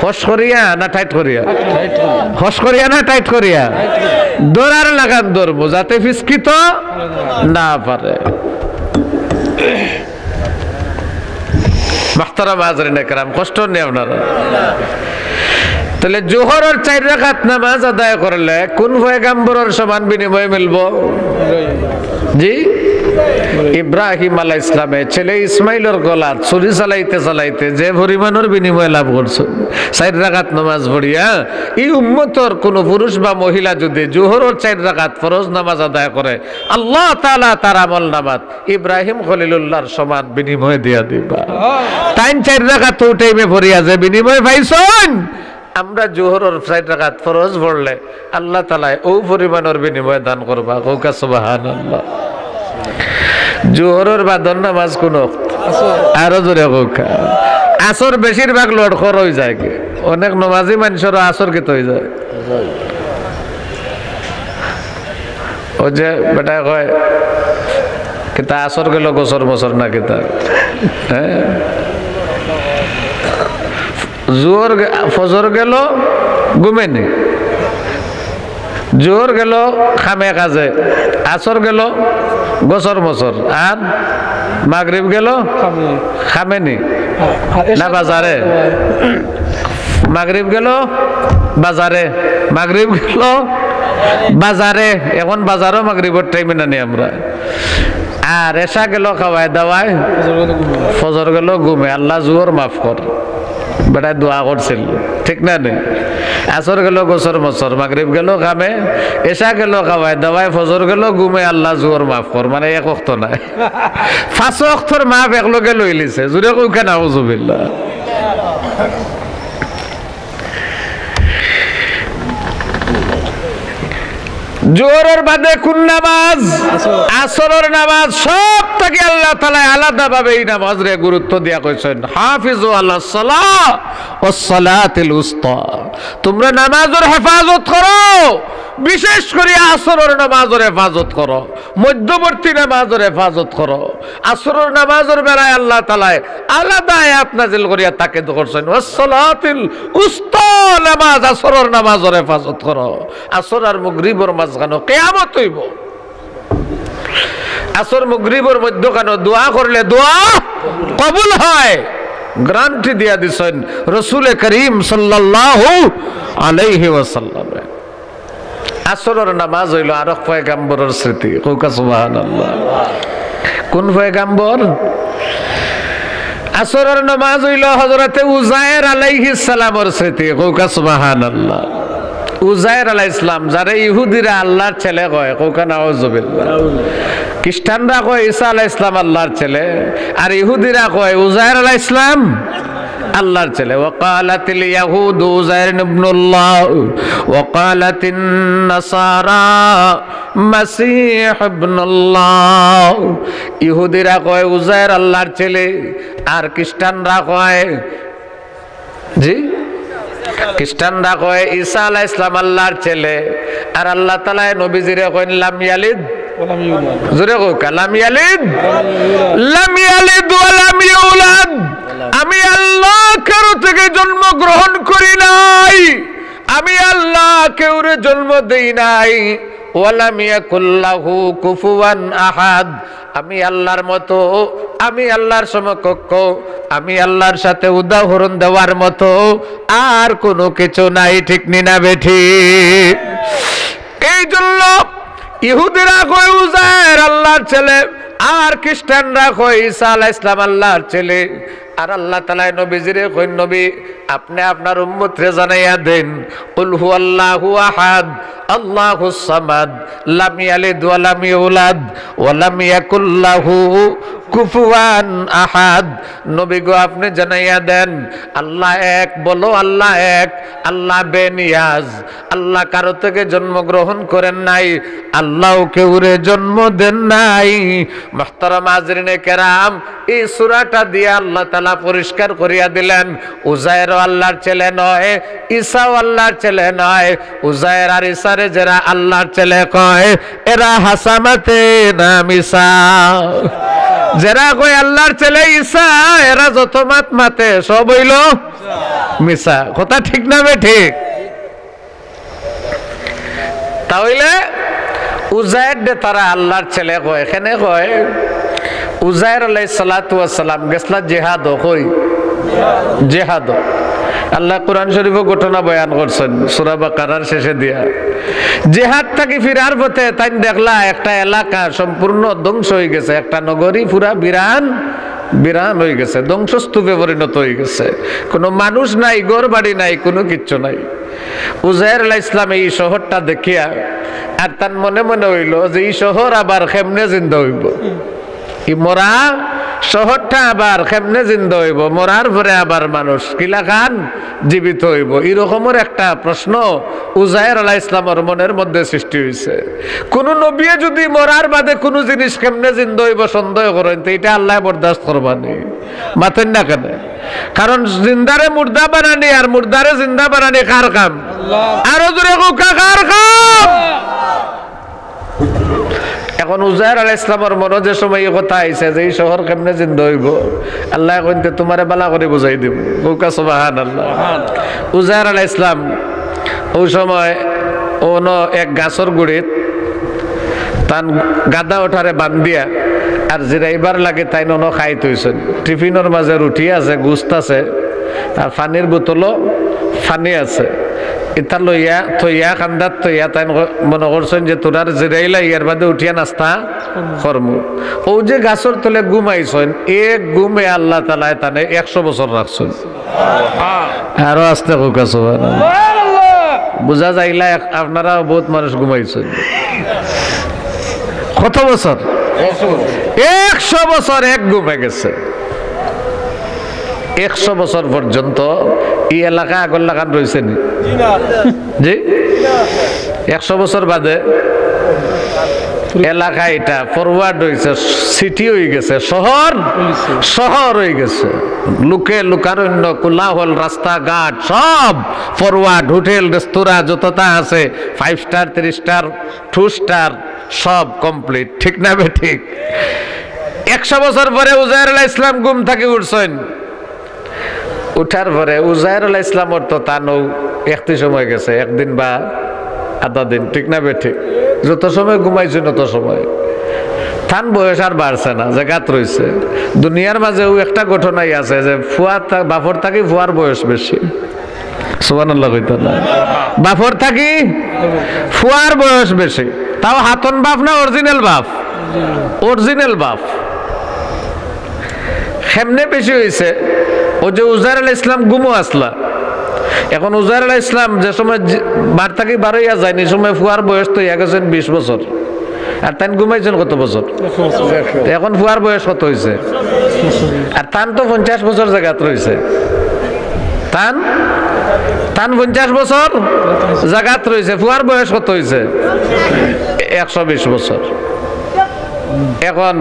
ফস করিয়া না টাইট করিয়া, ফস করিয়া না টাইট করিয়া, দরার লাগান দরমু যাতে ফিসকিত না পারে। কষ্ট নেই আপনারা? তাহলে জোহরের চার রাকাত নামাজ আদায় করলে কোন পয়গম্বরের সমান বিনিময় মিলবো? জি, ইব্রাহিম আলাইহিস সালামের ছেলে ইসমাইলের গলাত ছুরি চালাইতে চালাইতে যে পরিমাণের বিনিময় লাভ করছে চার রাকাত নামাজ পড়িয়া, এই উম্মতের কোন পুরুষ বা মহিলা যদি জোহরের চার রাকাত ফরজ নামাজ আদায় করে, আল্লাহ তাআলা তার আমল নামাত ইব্রাহিম খলিলুল্লাহর সমান বিনিময় দিয়া দিবা। তাই চার রাকাত ওই টাইমে পড়িয়া যে বিনিময় পাইছেন, আমরা জোহরের চার রাকাত ফরজ পড়লে আল্লাহ তাআলা ওই পরিমাণের বিনিময় দান করবা। কওকা সুবহানাল্লাহ। জোহরের বাদর নামাজ কোন আরো জোরে কৌকা আসর বেশিরভাগ লড়খর হয়ে যায়, অনেক নামাজি মানুষের আসর কেত হয়ে যায়। बेटा क्या आसर गल गसर बसर ना किता जोर फजर गल गुमे नहीं जोर गल खामे काजे आसर गल गसर मसर आर मागरिब गल खामे नहीं ना बाजारे मागरिब गल बाजारे मागरिब गल बाजारे एखन बाजारो मागरिबर टाइम नानी आमरा आर एशा गल खावाय दावाय फजर गल गुमे आल्लाह जोर माफ कर बेटा दुआ कर ठीक ना नहीं आसर गल गसर मसर मागरिब गल खामे एशा गल खावाय दावाय फजर गल गुमे आल्लाह जोर माफ कर माने एक वक्त ना पांच वक्तर माफ एक लगे लई लिसे जुरे कइखा नाउजुबिल्लाह जोर बादे कुन नामाज आसर नामाज सब तक अल्लाह ताला आलादा भावे ई नामाज रे गुरुत्व दिया कइछेन हाफिजु अला सलात व सलातिल उस्ता तुमरा नामाजर हिफाजत करो विशेष करे आसर नामाजर हिफाजत करो मध्यवर्ती नामाजर हिफाजत करो आसर नामाजर बेलाय अल्लाह ताला आलादा आयात नाजिल करिया ताकीद करछेन व सलातिल उस्ता नामाज आसर नामाजर हिफाजत करो आसर आर मगरिबर माज कियामत हইব আসর মগরিবের মধ্যখানে দোয়া করলে দোয়া কবুল হয় গ্যারান্টি দিয়া দিছেন রাসূল করিম সাল্লাল্লাহু আলাইহি ওয়াসাল্লাম আসরের নামাজ হইল আরক পয়গম্বরের স্মৃতি কওকা সুবহানাল্লাহ কোন পয়গম্বর আসরের নামাজ হইল হযরত উযায়ের আলাইহিস সালামের স্মৃতি কওকা সুবহানাল্লাহ उजायर अलैहिस्सलाम जारे इहुदीरा आल्लाहर छेले कय कौका नाउजुबिल्लाह ख्रिस्टानरा कय ईसा अलैहिस्सलाम आल्लाहर छेले आर इहुदीरा कय उजायर अलैहिस्सलाम अल्लाहर छेले वकालतिल यहूदु उजायर इब्नुल्लाह वकालतिन नसारा मसीह इब्नुल्लाह इहुदीरा कय उजायर आल्लाहर छेले आर ख्रिस्टानरा कय जी ख्रिस्टानरा कय ईसा अलैहिस सलाम अल्लाहर छेले और अल्लाह ताला नबीजिरे कयन लाम यालिद वलाम यूलाद जुरे को कलाम यालिद लाम यालिद वलाम यूलाद आमी अल्लाह कारो থেকে জন্ম গ্রহণ করি নাই আমি আল্লাহ কাউরে জন্ম দেই নাই ওয়ালাম ইয়াকুল লাহু কুফুয়ান আহাদ আমি আল্লাহর মতো আমি আল্লাহর সমকক্ষ আমি আল্লাহর সাথে উদাহরণ দেওয়ার মতো আর কোনো কিছু নাই ঠিক না বেঠিক এইজন্য ইহুদিরা কয় উজায়ের আল্লাহর ছেলে আর খ্রিস্টানরা কয় ঈসা আলাইহিস সালাম আল্লাহর ছেলে আর আল্লাহ তাআলা নবীজিরে কয় নবী আপনি আপনার উম্মতরে জানাইয়া দেন কুল হুয়াল্লাহু আহাদ আল্লাহুস সামাদ লাম ইয়ালিদ ওয়া লাম ইউলাদ ওয়া লাম ইয়াকুল লাহু কুফুয়ান আহাদ নবী গো আপনি জানাইয়া দেন আল্লাহ এক বলো আল্লাহ এক আল্লাহ বেনিয়াজ আল্লাহ কারো থেকে জন্ম গ্রহণ করেন নাই আল্লাহ কেউরে জন্ম দেন নাই মুহতারাম হাজরিনে کرام এই সূরাটা দিয়ে আল্লাহ তাআলা পরিষ্কার করিয়া দিলেন উজায়ের আল্লাহর ছেলে নয় ঈসা আল্লাহর ছেলে নয় উজায়ের আর ঈসারে যারা আল্লাহর ছেলে কয় এরা হাসামাতে নামিসা जरा कोई अल्लाहर चले ईसा एरा जत मत माते सब हইলো মিছা কথা ঠিক না বে ঠিক তাহলে উজায়ের দে তারা আল্লাহর চলে কয় কেনে কয় উজায়ের আলাইহিস সালাতু ওয়াস সালাম গেছলা জিহাদ কই জিহাদ আল্লাহ কুরআন শরীফে ঘটনা বয়ান করছেন সূরা বাকারার শেষে দিয়া জিহাদ থেকে ফিরার পথে তাই দেখলা একটা এলাকা সম্পূর্ণ ধ্বংস হয়ে গেছে একটা নগরী পুরা বিরান বিরান হয়ে গেছে ধ্বংসস্তূপে পরিণত হয়ে গেছে কোনো মানুষ নাই ঘরবাড়ি নাই কোনো কিচ্ছু নাই উজায়ের আলাইহিস সালাম এই শহরটা দেখিয়া আর তার মনে মনে হইল যে এই শহর আবার কেমনে জিন্দা হইব এই মরা শহরটা আবার কেমনে জিন্দা হইব মরার পরে আবার মানুষ কিলা খান জীবিত হইব এরকমের একটা প্রশ্ন উজায়ের আলাইহিস সালামের মনের মধ্যে সৃষ্টি হইছে কোন নবী যদি মরার বাদে কোন জিনিস কেমনে জিন্দা হইব সন্দেহ করেন তো এটা আল্লাহ বরদাস্ত করবানি মাথেন না কেন কারণ জিন্দারে মুর্দা বানানি আর মুর্দারে জিন্দা বানানি কার কাম আল্লাহ আর জোরে কও কার কাম এখন উজাইর আলাইহিস সালামের মনে যে সময় এই কথা আইছে যে এই শহর কেমনে জিন্দা হইব আল্লাহ কইতে তোমারে বালা করে বুঝাই দিব কওকা সুবহানাল্লাহ। উজাইর আলাইহিস সালাম ওই সময় ওন এক গাছর গুড়িত তান গাদা ওঠারে বান্ধিয়া আর জিরাইবার লাগে তাই নন খাইতে হইছেন। টিফিনের মাঝে রুটি আছে, গোস্ত আছে আর পানির বোতলও পানি আছে। এটা লইয়া থইয়া খান্দাত থইয়া তাই মনে করছেন যে তোরার জিরাইলা ইয়ার বাদে উঠিয়া নাস্তা করম। ও যে গাছর তলে ঘুমাইছেন এক ঘুমে আল্লাহ তালায় তানে একশো বছর রাখছেন। আরো আস্তে কোকা সুবহানাল্লাহ। বুঝা যাইলা আপনারা বহুত মানুষ ঘুমাইছেন। কত বছর? একশো বছর এক ঘুমে গেছে। একশো বছর পর্যন্ত এই এলাকা আগর লাগান রয়েছে নি জি। একশো বছর বাদে এলাকা এটা ফরওয়ার্ড হয়েছে, সিটি হয়ে গেছে, শহর শহর হয়ে গেছে। লোকে লোকারণ্য, কোলাহল, রাস্তাঘাট সব ফরওয়ার্ড। হোটেল রেস্তোরাঁ যতটা আছে five star, three star, two star সব কমপ্লিট। ঠিক না বে ঠিক? একশো বছর পরে উজাইর আলাইহিস সালাম ঘুম থেকে উঠছেন। উঠার পরে উজাইর আলাইহিস সালামর তো তা নৌ একটি সময় গেছে, একদিন বা আধা দিন। ঠিক না বে ঠিক? যত সময় ঘুমাইছেন তত সময় থান বয়স আর বাড়ছে না, যে গাত রয়েছে। দুনিয়ার মাঝেও একটা ঘটনাই আছে যে ফুয়া বাফর থাকি ফুয়ার বয়স বেশি। সুবহানাল্লাহ কইতো না? বাফর থাকি ফুয়ার বয়স বেশি, তাও হাতন বাপ না অরিজিনাল বাপ। অরিজিনাল বাপ হেমনে বেশি হয়েছে। ও যে উজাইর আলাইহিস সালাম গুমো আসলা, এখন উজাইর আলাইহিস সালাম যে সময় বার থাকি বার হইয়া যায় এই সময় ফুয়ার বয়স তো ইয়া গেছেন বিশ বছর। আর তান ঘুমাইছেন কত বছর? এখন ফুয়ার বয়স কত হয়েছে? আর তান তো পঞ্চাশ বছর জায়গাত রয়েছে। তান তান পঞ্চাশ বছর জায়গাত রয়েছে, ফুয়ার বয়স কত হয়েছে? একশো বিশ বছর। এখন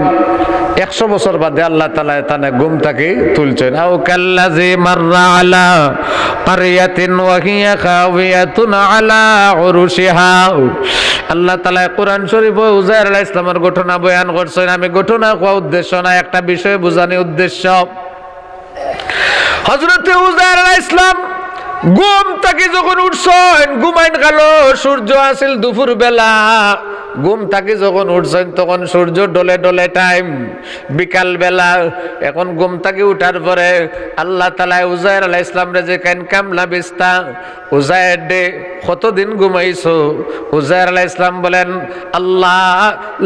একশো বছর বাদে আল্লাহ তাআলা তানে ঘুম থেকে তুলছেন। আও কাল্লাযী মাররা আলা ক্বরিয়াতিন ওয়া হিয়া খাওয়িয়াতুন আলা উরুশিহা। আল্লাহ তাআলা কুরআন শরীফে উজাইর আলাইহিস সালামের ঘটনা বয়ান করছেন। আমি ঘটনা কোয়া উদ্দেশ্য না, একটা বিষয় বোঝানোর উদ্দেশ্য। হযরত উজাইর আলাইহিস সালাম ঘুম থেকে যখন উঠছেন, ঘুমাইন গেল, সূর্য আসিল দুপুর বেলা। ঘুম থাকি যখন উঠছেন তখন সূর্য ডলে ডলে টাইম, বিকাল বেলা। এখন ঘুম থাকি উঠার পরে আল্লাহ তাআলা উজাইর আলাইহিস সালাম রে যে কেন কামলা বিস্তা উজাইর দে কতদিন ঘুমাইছো? উজাইর আলাইহিস সালাম বলেন, আল্লাহ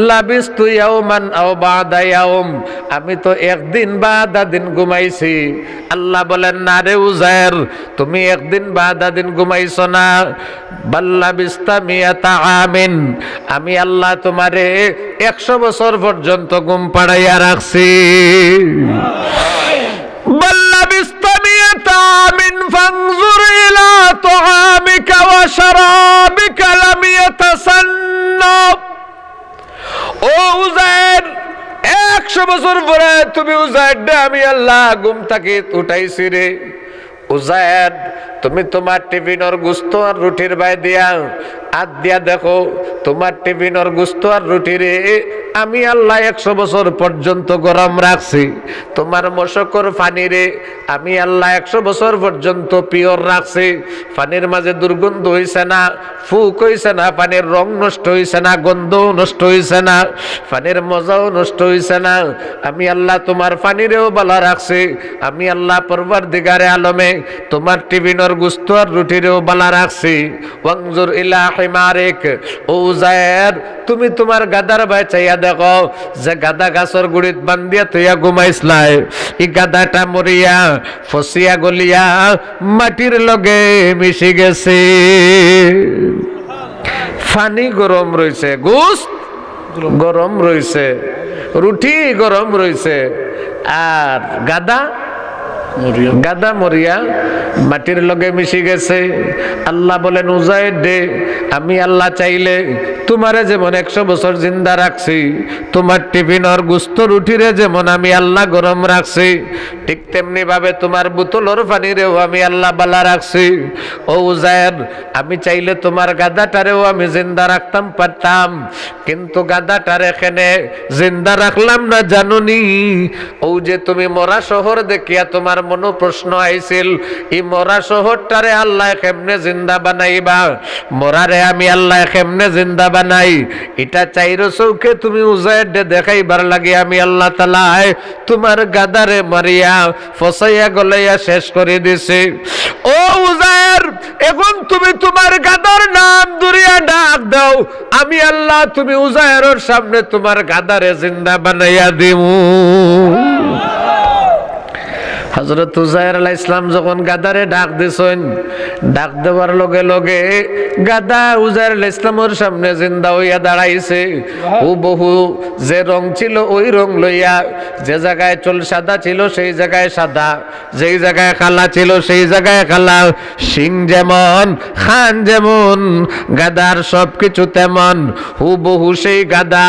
লাবিস্তু ইয়াওমান আও বাদা ইয়াওম, আমি তো একদিন বা আধা দিন ঘুমাইছি। আল্লাহ বলেন, না রে উজাইর, তুমি একদিন বা আধা দিন ঘুমাইছো না, বাল লাবিস্তা মিয়াতা আমিন, আমি আল্লাহ তোমারে একশো বছর পর্যন্ত ঘুম পাড়াইয়া রাখছি। ও উজাইর, একশো বছর পরে তুমি উজাইর দে আমি আল্লাহ ঘুম থেকে উঠাইছি রে। উজাইর, তুমি তোমার টিফিনের গোস্ত আর রুটির বাই দিয়া আদ দিয়া দেখো, তোমার টিফিনের গোস্ত আর রুটিরে আমি আল্লাহ একশো বছর পর্যন্ত গরম রাখছি। তোমার মশকর পানিরে আমি আল্লাহ একশো বছর পর্যন্ত পিওর রাখছি। পানির মাঝে দুর্গন্ধ হইছে না, ফুক হইছে না, পানির রং নষ্ট হইছে না, গন্ধও নষ্ট হইছে না, পানির মজাও নষ্ট হইছে না। আমি আল্লাহ তোমার পানিরেও ভালো রাখছি। আমি আল্লাহ পরবর্তীকারে আলমে তোমার টিফিনের গোস্ত আর রুটিরেও ভালো রাখছি। ওয়াংজুর ইলা হিমারিক, ও উজাইর, তুমি তোমার গাদার ভাই চাইয়া দেখো, যে গাদা গাছর গুড়িত বান্ধিয়া তুইয়া ঘুমাইছলাই, এই গাদাটা মরিয়া ফসিয়া গলিয়া মাটির লগে মিশে গেছে। পানি গরম রয়েছে, গোস্ত গরম রয়েছে, রুটি গরম রয়েছে, আর গাদা গাদা মরিয়া माटिर लगे मिशे गेछे। आल्लाह बोलेन उजाइर दे आमी आल्लाह चाइले तुम्हारे जेमन सौ बछर जिंदा राखছি তোমার টিফিন আর গোস্ত রুটিরে যেমন আমি আল্লাহ গরম রাখছি ঠিক তেমনি ভাবে তোমার বোতলর পানিরেও আমি আল্লাহ বালা রাখছি। ও উজাইর আমি চাইলে তোমার গাদাটারেও আমি जिंदा রাখতাম পারতাম কিন্তু গাদাটারে এখানে जिंदा রাখলাম না জানোনি। ও যে তুমি মরা শহর দেখিয়া তোমার মনে প্রশ্ন আইছিল এই মরা শহরটারে আল্লাহ কেমনে जिंदा বানাইবা মরারে আমি আল্লাহ কেমনে जिंदा বানাই এটা চাইরো চৌকে তুমি उजाइर दे देखाई बार लगे आमी अल्लाह ताला है तुम्हार गादारे मरिया फसाइया गलाइया शेष करे दिसे। ओ उजाइर एखन तुमी तुम्हार गादार नाम दुरिया डाक दाओ आमी अल्लाह तुमी उजाइरेर सामने तुम्हार गादारे जिंदा बनाइया दिमु। हजरत उजायर आलाइहिस सलाम जखन गादारे डाक दिछेन डाक देवार लगे लगे गादा उजायर आलाइहिस सलामेर सामने जिंदा हइया दाड़ाइछे। हुबहु जे रंग छिलो ओई रंग लइया जे जायगाय चुल सादा छिलो सेई जायगाय सादा जेई जायगाय काला छिलो सेई जायगाय काला शिंग जेमन खान जेमन गादार सबकिछु तेमन हुबहु सेई गादा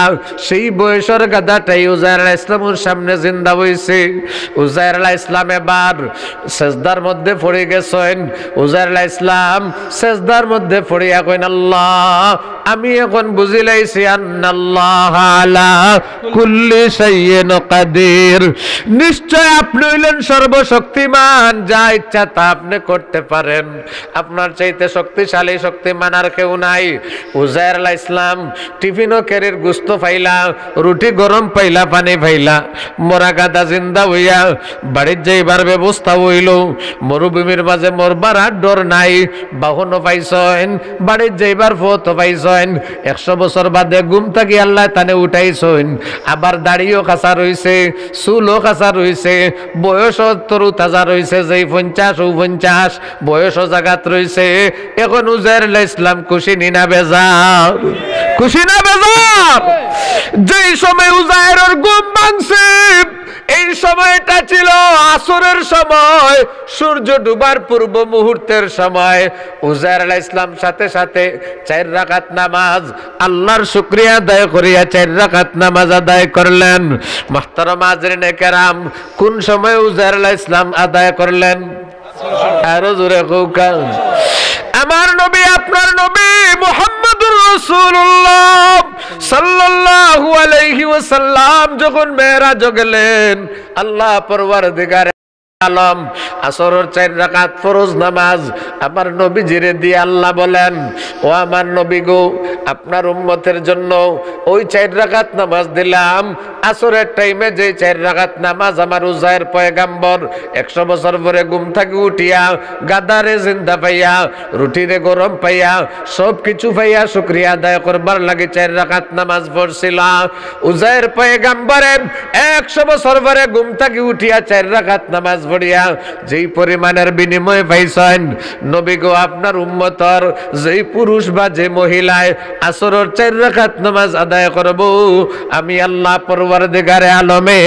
सेई बयसेर गादाटाई उजायर आलाइहिस सलामेर सामने जिंदा हइছে। उजायर आलाइहिस सलाम सेजदार मध्य पड़े गेछेन। उजाइर आलाइहिस सलाम सेजदार मध्य पड़िया कइना अल्लाह आमी एखन बुझि लाइछि अन्नाल्लाह आला कुल्ली शाइइन कादिर निश्चय आपनि हइलेन सर्वशक्तिमान जा इच्छा ता आपनि करते पारेन आपनार चाइते शक्तिशाली शक्तिमान आर केउ नाई। उजाइर आलाइहिस सलाम टिफिनो केरिर गोश्त पाइला रुटी गरम पाइला पानी पाइला मरा गादा जिंदा हइया बाड़ीर जाई व्यवस्था हईल मरुभूमिर माঝে मरबार आर डर नाई बाहनो पाइछेन बाड़ीर जाइबार पथ पाइछेन सौ बछर बादे घुम थाकी आल्लाह ताने उठाइछेन आबार दाड़िओ कासा रइছে चुलो कासा रइছে बयस सत्तर ताजा रइছে जेई पचास ऊपचास बयस जागात रइছে। एखन उजाइर आलाइহিস সালাম खुशी निना बेजार खुशी ना बेजार जेई समय उजाइरेर घुम भांगছে এই সময়টা ছিল আসরের সময় সূর্য ডুবার পূর্ব মুহূর্তের সময়। উজাইর আলাইহিস সালাম সাথে সাথে চার রাকাত নামাজ আল্লাহর শুকরিয়া আদায় করিয়া চার রাকাত নামাজ আদায় করলেন। মুহতারাম হাজেরিন কেরাম কোন সময় উজাইর আলাইহিস সালাম আদায় করলেন? আরো জোরে কওকা আমার নবী আপনার নবী মুহাম্মদুর রাসূলুল্লাহ সাল্লাল্লাহু আলাইহি ওয়াসাল্লাম যখন মেরাজ গেলেন আল্লাহ পরওয়ারদিগার আলম আসরের চার রাকাত ফরজ নামাজ আমার নবীজিরে দিয়ে আল্লাহ বলেন ও আমার নবী গো আপনার উম্মতের জন্য ওই চার রাকাত নামাজ দিলাম আসরের টাইমে যে চার রাকাত নামাজ আমার উজাইর পয়গম্বর একশো বছর পরে ঘুম থেকে উঠিয়া গাদারে জিন্দা পাইয়া রুটিরে গরম পাইয়া সব কিছু পাইয়া শুকরিয়া আদায় করবার লাগে চার রাকাত নামাজ পড়ছিলাম। উজাইর পয়গম্বরের একশো বছর পরে ঘুম থেকে উঠিয়া চার রাকাত নামাজ পড়িয়া যেই পরিমাণের বিনিময় পাইছেন নবী গো আপনার উম্মতর যেই পুরুষ বা যে মহিলায় আসরের চার রাকাত নামাজ আদায় করব আমি আল্লাহ পরওয়ারদিগারে আলমে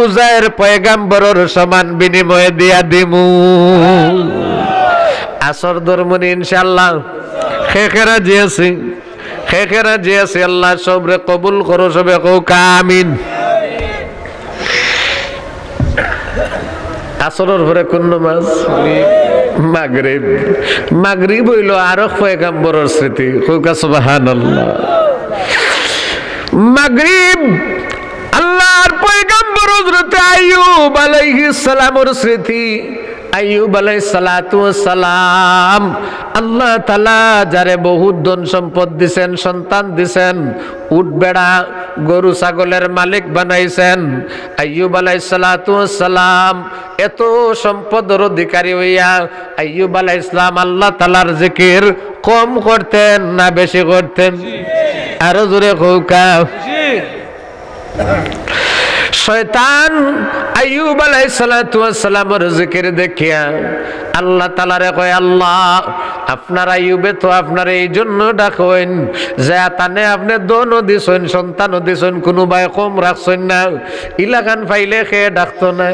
উজাইর পয়গম্বরের সমান বিনিময় দিয়া দিমু। আসর ধর্মনি ইনশাআল্লাহ খেখেরা দিয়েছি খেখেরা দিয়েছি আল্লাহ সবরে কবুল করো সবে কওকা আমিন। আসরের পরে কোন নামাজ? মাগরিব। মাগরিব হইল আরক পয়গম্বরের স্মৃতি কওকা সুবহানাল্লাহ। মাগরিব আল্লাহর পয়গম্বর হযরত আইয়ুব আলাইহিস সালামের স্মৃতি। আইয়ুব আলাইহিস সালাতু ওয়াস সালাম আল্লাহ তাআলা যারে বহুত ধন সম্পদ দিবেন সন্তান দিবেন উট বেড়া গরু ছাগলের মালিক বানাইছেন। আইয়ুব আলাইহিস সালাতু ওয়াস সালাম এত সম্পদের অধিকারী হইয়া আইয়ুব আলাইহিস সালাম আল্লাহ তাআলার জিকির কম করতেন না বেশি করতেন? আরো জোরে কওকা शैतान आय्यूब अलैहिस्सलामेर जिकिर देखिया আল্লাহ তাআলারে কয় আল্লাহ আপনার আইয়ুবে তো আপনার এইজন্য ডাকেন যে তানে আপনি দনও দিছেন সন্তানও দিছেন কোনো ভাই কম রাখছেন না ইলাকান পাইলে খে ডাকতো না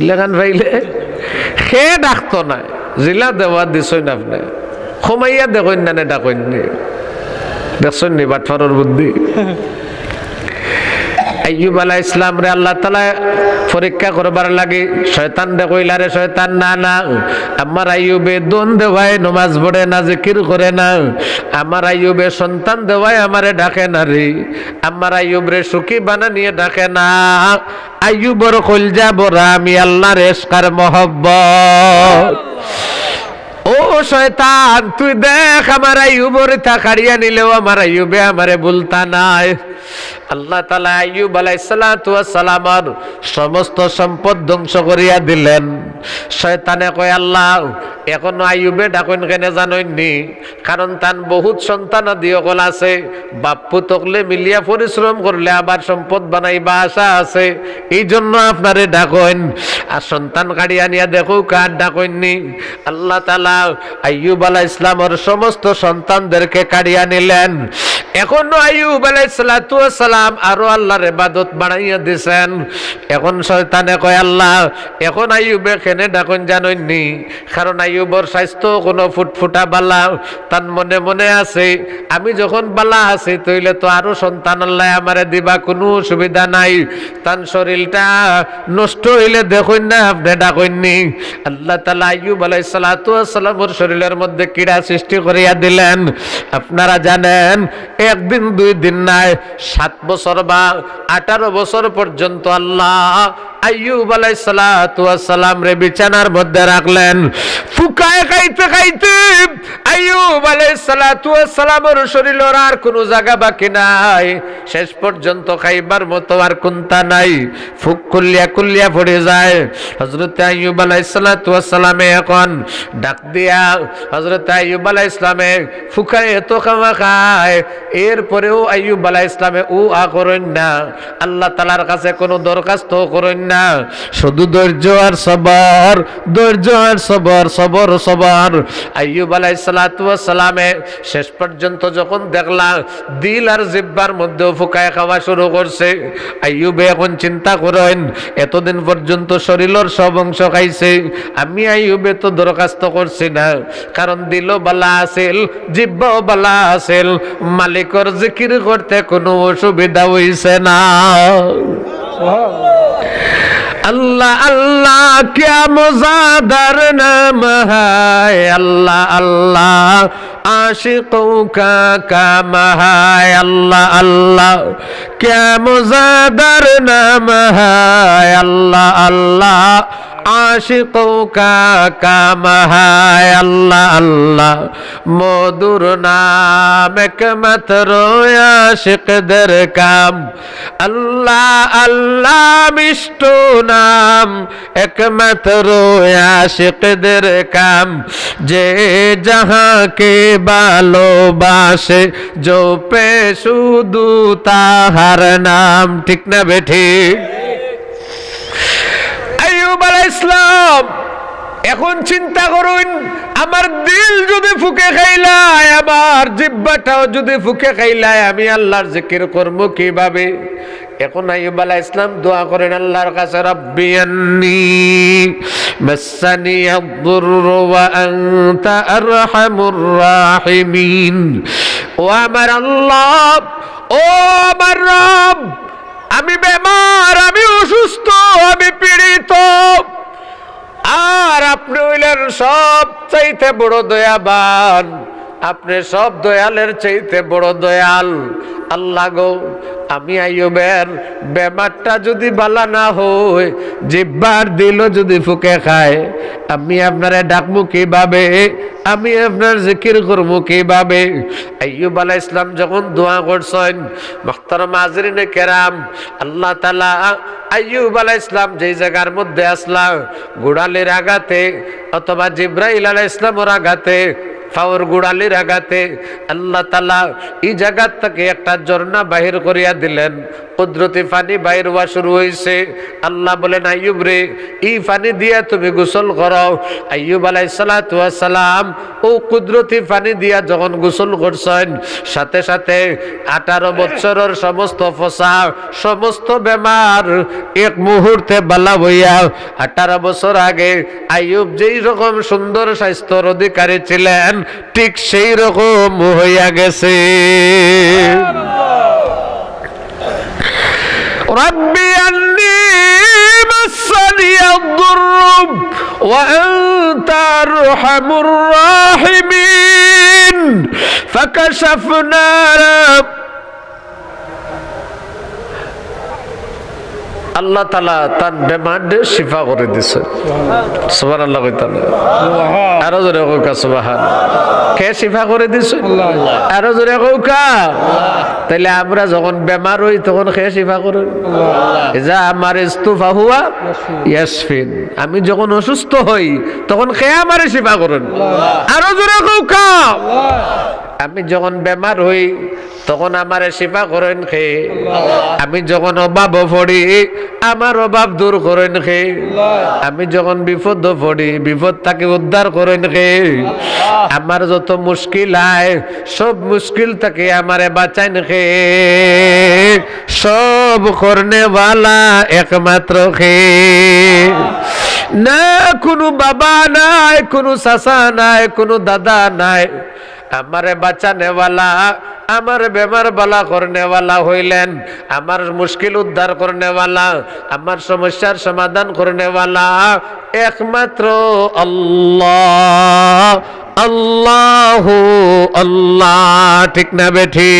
ইলাকান পাইলে খেয়ে ডাকতো না জিলা দেওয়া দিছই না আপনি সোমাইয়া দেখেন না ডাকেন দেখছেন নি বাটফারর বুদ্ধি। আইয়ুব আলাইহিস সালাম রে আল্লাহ তাআলা পরীক্ষা করবার লাগি শয়তান দে কইলা রে শয়তান না না আমার আইয়ুবে দন দেওয়ায় নামাজ পড়ে না জিকির করে না আমার আইয়ুবে সন্তান দেওয়ায় আমারে ডাকে না রে আমার আইয়ুব রে সুখী বানা নিয়ে ডাকে না আইয়ুবর কলজা বরা আমি আল্লাহর ইশকার mohabbat ও শয়তান তুই দেখ আমার আইয়ুবর তা কাড়িয়া নিলেও আমার আইয়ুবে আমারে ভুলতা নাই। আল্লাহ তাআলা আইয়ুব আলাইহিস সালাতু ওয়াস সালামের সমস্ত সম্পদ ধ্বংস করিয়া দিলেন। শয়তানে কয় আল্লাহ এখন আইয়ুবে ডাকইন কেন জানইনি কারণ তান বহুত সন্তান দিও গল আছে বাপ্পু তকলে মিলিয়া পরিশ্রম করলে আবার সম্পদ বানাইবা আশা আছে এইজন্য আপনারে ডাকইন আর সন্তান গাড়ি আনিয়া দেখো কার ডাকইনি। আল্লাহ তাআলা আইয়ুব আলাইহিস সালামের সমস্ত সন্তানদেরকে কাড়িয়া নিলেন। এখন আইয়ুব আলাইহিস সালাতু ওয়াস সালাম আরো আল্লাহর ইবাদত বানাইয়া দিছেন। এখন শয়তানে কয় আল্লাহ এখন আইয়ুবে কেন ডাকইন জানইনি কারণ আইয়ুবর স্বাস্থ্য কোনো ফুটফুটা বালা তার মনে মনে আছে আমি যখন বালা আছি তইলে তো আরো সন্তান আল্লাহ আমারে দিবা কোনো সুবিধা নাই তার শরীরটা নষ্ট হইলে দেখুন না আপনি ডাকইনি। আল্লাহ তাআলা আইয়ুব আলাইহিস সালাতু ওয়াস সালামের শরীরের মধ্যে কীড়া সৃষ্টি করিয়া দিলেন। আপনারা জানেন একদিন দুই দিন নাই সাত বছর বা আঠারো বছর পর্যন্ত আল্লাহ আইয়ুব আলাইহিস সালাতু ওয়াস সালাম রে বিছানার মধ্যে রাখলেন। ফুকায় খাইতে খাইতে আইয়ুব আলাইহিস সালাতু ওয়াস সালামের শরীরের আর কোনো জায়গা বাকি নাই শেষ পর্যন্ত খাইবার মতো আর কোনটা নাই ফুক কুল্লিয়া কুল্লিয়া পড়ে যায়। হযরত আইয়ুব আলাইহিস সালাতু ওয়াস সালামে এখন ডাক দিয়া হযরত আইয়ুব আলাইহিস সালামে ফুকায় এত খাওয়া খায় এরপরেও আইয়ুব আলাইহিস সালামে ও আ করেন না আল্লাহ তাআলার কাছে কোনো দরখাস্ত করেন না শুধু ধৈর্য আর সবর ধৈর্য আর সবর সবর সবর। আইয়ুব আলাইহিস সালাতু ওয়াস সালামে শেষ পর্যন্ত যখন দেখলা দিল আর জিহ্বার মধ্যে ফুকায় খাওয়া শুরু করছে আইয়ুব এখন চিন্তা করেন এতদিন পর্যন্ত শরীরের সব অংশ খাইছে আমি আইয়ুবে তো দরখাস্ত করছি না কারণ দিল বালা আছিল জিহ্বাও বালা আছিল মালিকর জিকির করতে কোনো অসুবিধা হইছে না। अल्लाह अल्लाह क्या मज़ादार नाम है अल्लाह अल्लाह आशिकों का काम है अल्लाह अल्लाह क्या मज़ादार नाम है अल्लाह अल्लाह आशिकों का काम है अल्लाह अल्लाह मधुर नाम के मत रोया आशिक दर काम अल्लाह अल्लाह मिष्टो नाम एक मत रोया आशिक दर काम जे जहाँ के भालोबाशे जो पे शुदू ताहार नाम ठीक ना बेठी। আইয়ুব আলাইহিস সালাম এখন চিন্তা করুন আমার দিল যদি ফুকে খাইলায় আমার জিহ্বাটাও যদি ফুকে খাইলায় আমি আল্লাহর জিকির করব কিভাবে। এখন আইয়ুব আলাইহিস সালাম দোয়া করেন আল্লাহর কাছে রব্বি আন্নী মাসসানি আদ-দুররু ওয়া আনতা আরহামুর রাহিমিন ও আমার আল্লাহ ও আমার রব আমি বেমার আমি অসুস্থ আমি পীড়িত আর আপনি হইলেন সব চাইতে বড় দয়াবান আপনি সব দয়ালের চাইতে বড় দয়াল। আল্লাহ গো আমি আইয়ুবের ব্যাপারটা যদি বালা না হয় জিহ্বার দিল যদি ফুকে খায় আমি আপনারে ডাকবো কিভাবে আমি আপনার জিকির করবো কিভাবে। আইয়ুব আলাইহিস সালাম যখন দোয়া করছেন মুহতারাম হাজিরিন কেরাম আল্লাহ তাআলা আইয়ুব আলাইহিস সালাম যেই জায়গার মধ্যে আসলা গোড়ালির আঘাতে অথবা জিবরাইল আলাইহিস সালামের আঘাতে फावर गुड़ाली आगाते अल्लाह ताला ई जगत थेके एकटा झरना बाहिर करिया दिलेन। कुदरती पानी बाहिर हवा शुरू हयेछे। अल्लाह बोलेन आय्यूब रे ई पानी दिया तुमी गोसल करो। आय्यूब आलाइहिस्सलातु वासलाम ओ कुदरती पानी दिया जखन गोसल करछेन साथे साथे अठारो बछरेर समस्त फसा समस्त बेमार एक मुहूर्ते बाला हइया अठारो बछर आगे आय्यूब जेई रकम सुंदर स्वास्थ्येर अधिकारी छिलेन ठीक सेई रकम हइया गेছে। ربي أني مسني الضر وأنت أرحم الراحمين فكشفنا আল্লাহ তাআলা তার বেমারে শিফা করে দিয়েছে। সুবহানাল্লাহ তাআলা আরো জোরে কওকা সুবহানাল্লাহ। কে শিফা করে দিয়েছে? আল্লাহ। আরো জোরে কওকা আল্লাহ। তাহলে আমরা যখন বেমার হই তখন কে শিফা করে? আল্লাহ। ইজা মারিস্তু ফাহুয়া ইয়াশফিন। আমি যখন অসুস্থ হই তখন কে আমারে শিফা করেন? আল্লাহ। আরো জোরে কওকা আল্লাহ। আমি যখন বেমার হই তখন আমারে শিফা করেন কে? আল্লাহ। আমি যখন অভাব পড়ি আমার অভাব দূর করেন কে? আল্লাহ। আমি যখন বিপদ পড়ি বিপদ থেকে উদ্ধার করেন কে? আল্লাহ। আমার যত মুশকিল আয় সব মুশকিল থেকে আমারে বাঁচান কে? সব করনে वाला একমাত্র কে। না কোনো বাবা নাই, কোনো চাচা নাই, কোনো দাদা নাই। हमारे बचाने वाला हमारे बेमार भला करने वाला हईलेन। हमार मुश्किल उद्धार करने वाला हमार समस्यार समाधान करने वाला एकमात्र अल्लाह। अल्लाह अल्लाह ठीक ना बेठी।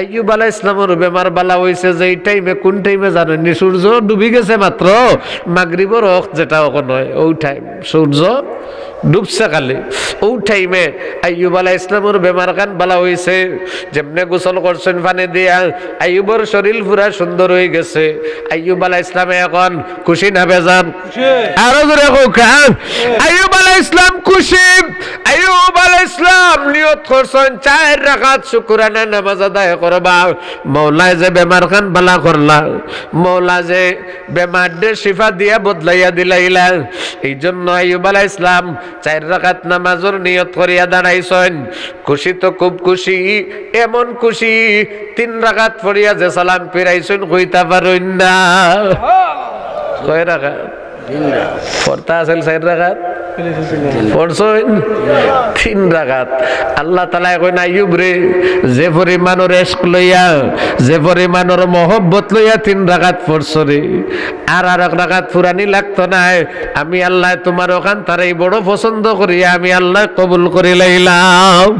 আইয়ুব আলাইহিস সালামের বেমার বালা হইছে যেই টাইমে কোন টাইমে জানেন নি? সূর্য ডুবি গেছে মাত্র মাগরিবের ওয়াক্ত যেটা ওখানে হয় ওই টাইম সূর্য ডুবছে কালে ওই টাইমে আইয়ুব আলাইহিস সালামের বেমার কান বালা হইছে। যেমনে গোসল করছেন পানি দিয়া আইয়ুবের শরীর পুরা সুন্দর হয়ে গেছে। আইয়ুব আলাইহিস সালাম এখন খুশি না বেজান? খুশি। আরো জোরে কোকান। আইয়ুব আলাইহিস সালাম খুশি। আইয়ুব আলাইহিস সালাম নিয়ত করছেন চার রাকাত শুকরানা নামাজ আদায় कबुल कर लইলাম।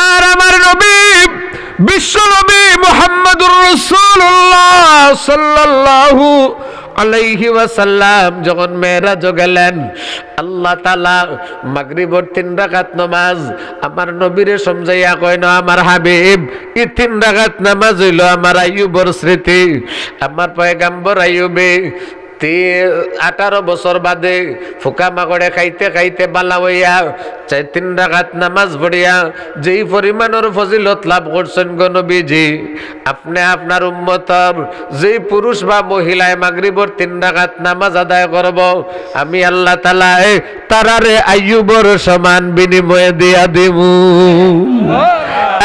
আর আমার নবী বিশ্ব নবী মুহাম্মদুর রাসূলুল্লাহ সাল্লাল্লাহু আলাইহি ওয়াসাল্লাম যখন মেরাজ গেলেন আল্লাহ তাআলা মাগরিবের তিন রাকাত নামাজ আমার নবীরে সমঝাইয়া কইনো আমার হাবিব এই তিন রাকাত নামাজ হইলো আমার আইয়ুবের স্মৃতি। আমার পয়গম্বর আইয়ুবে अठारो बसर बादे फुका मागड़े खाइते खाइते बाला होइया चाहे तीन राकात नामाज पढ़िया जेई परिमाणर फजिलत लाभ करछेन गो नबीजी अपने आपनार उम्मतर जेई पुरुष बा महिलाए मागरिबर तीन राकात नामाज आदाय करबो आमी आल्लाह ताआला तारारे आय्यूबर समान बिनिमय दिया देबो।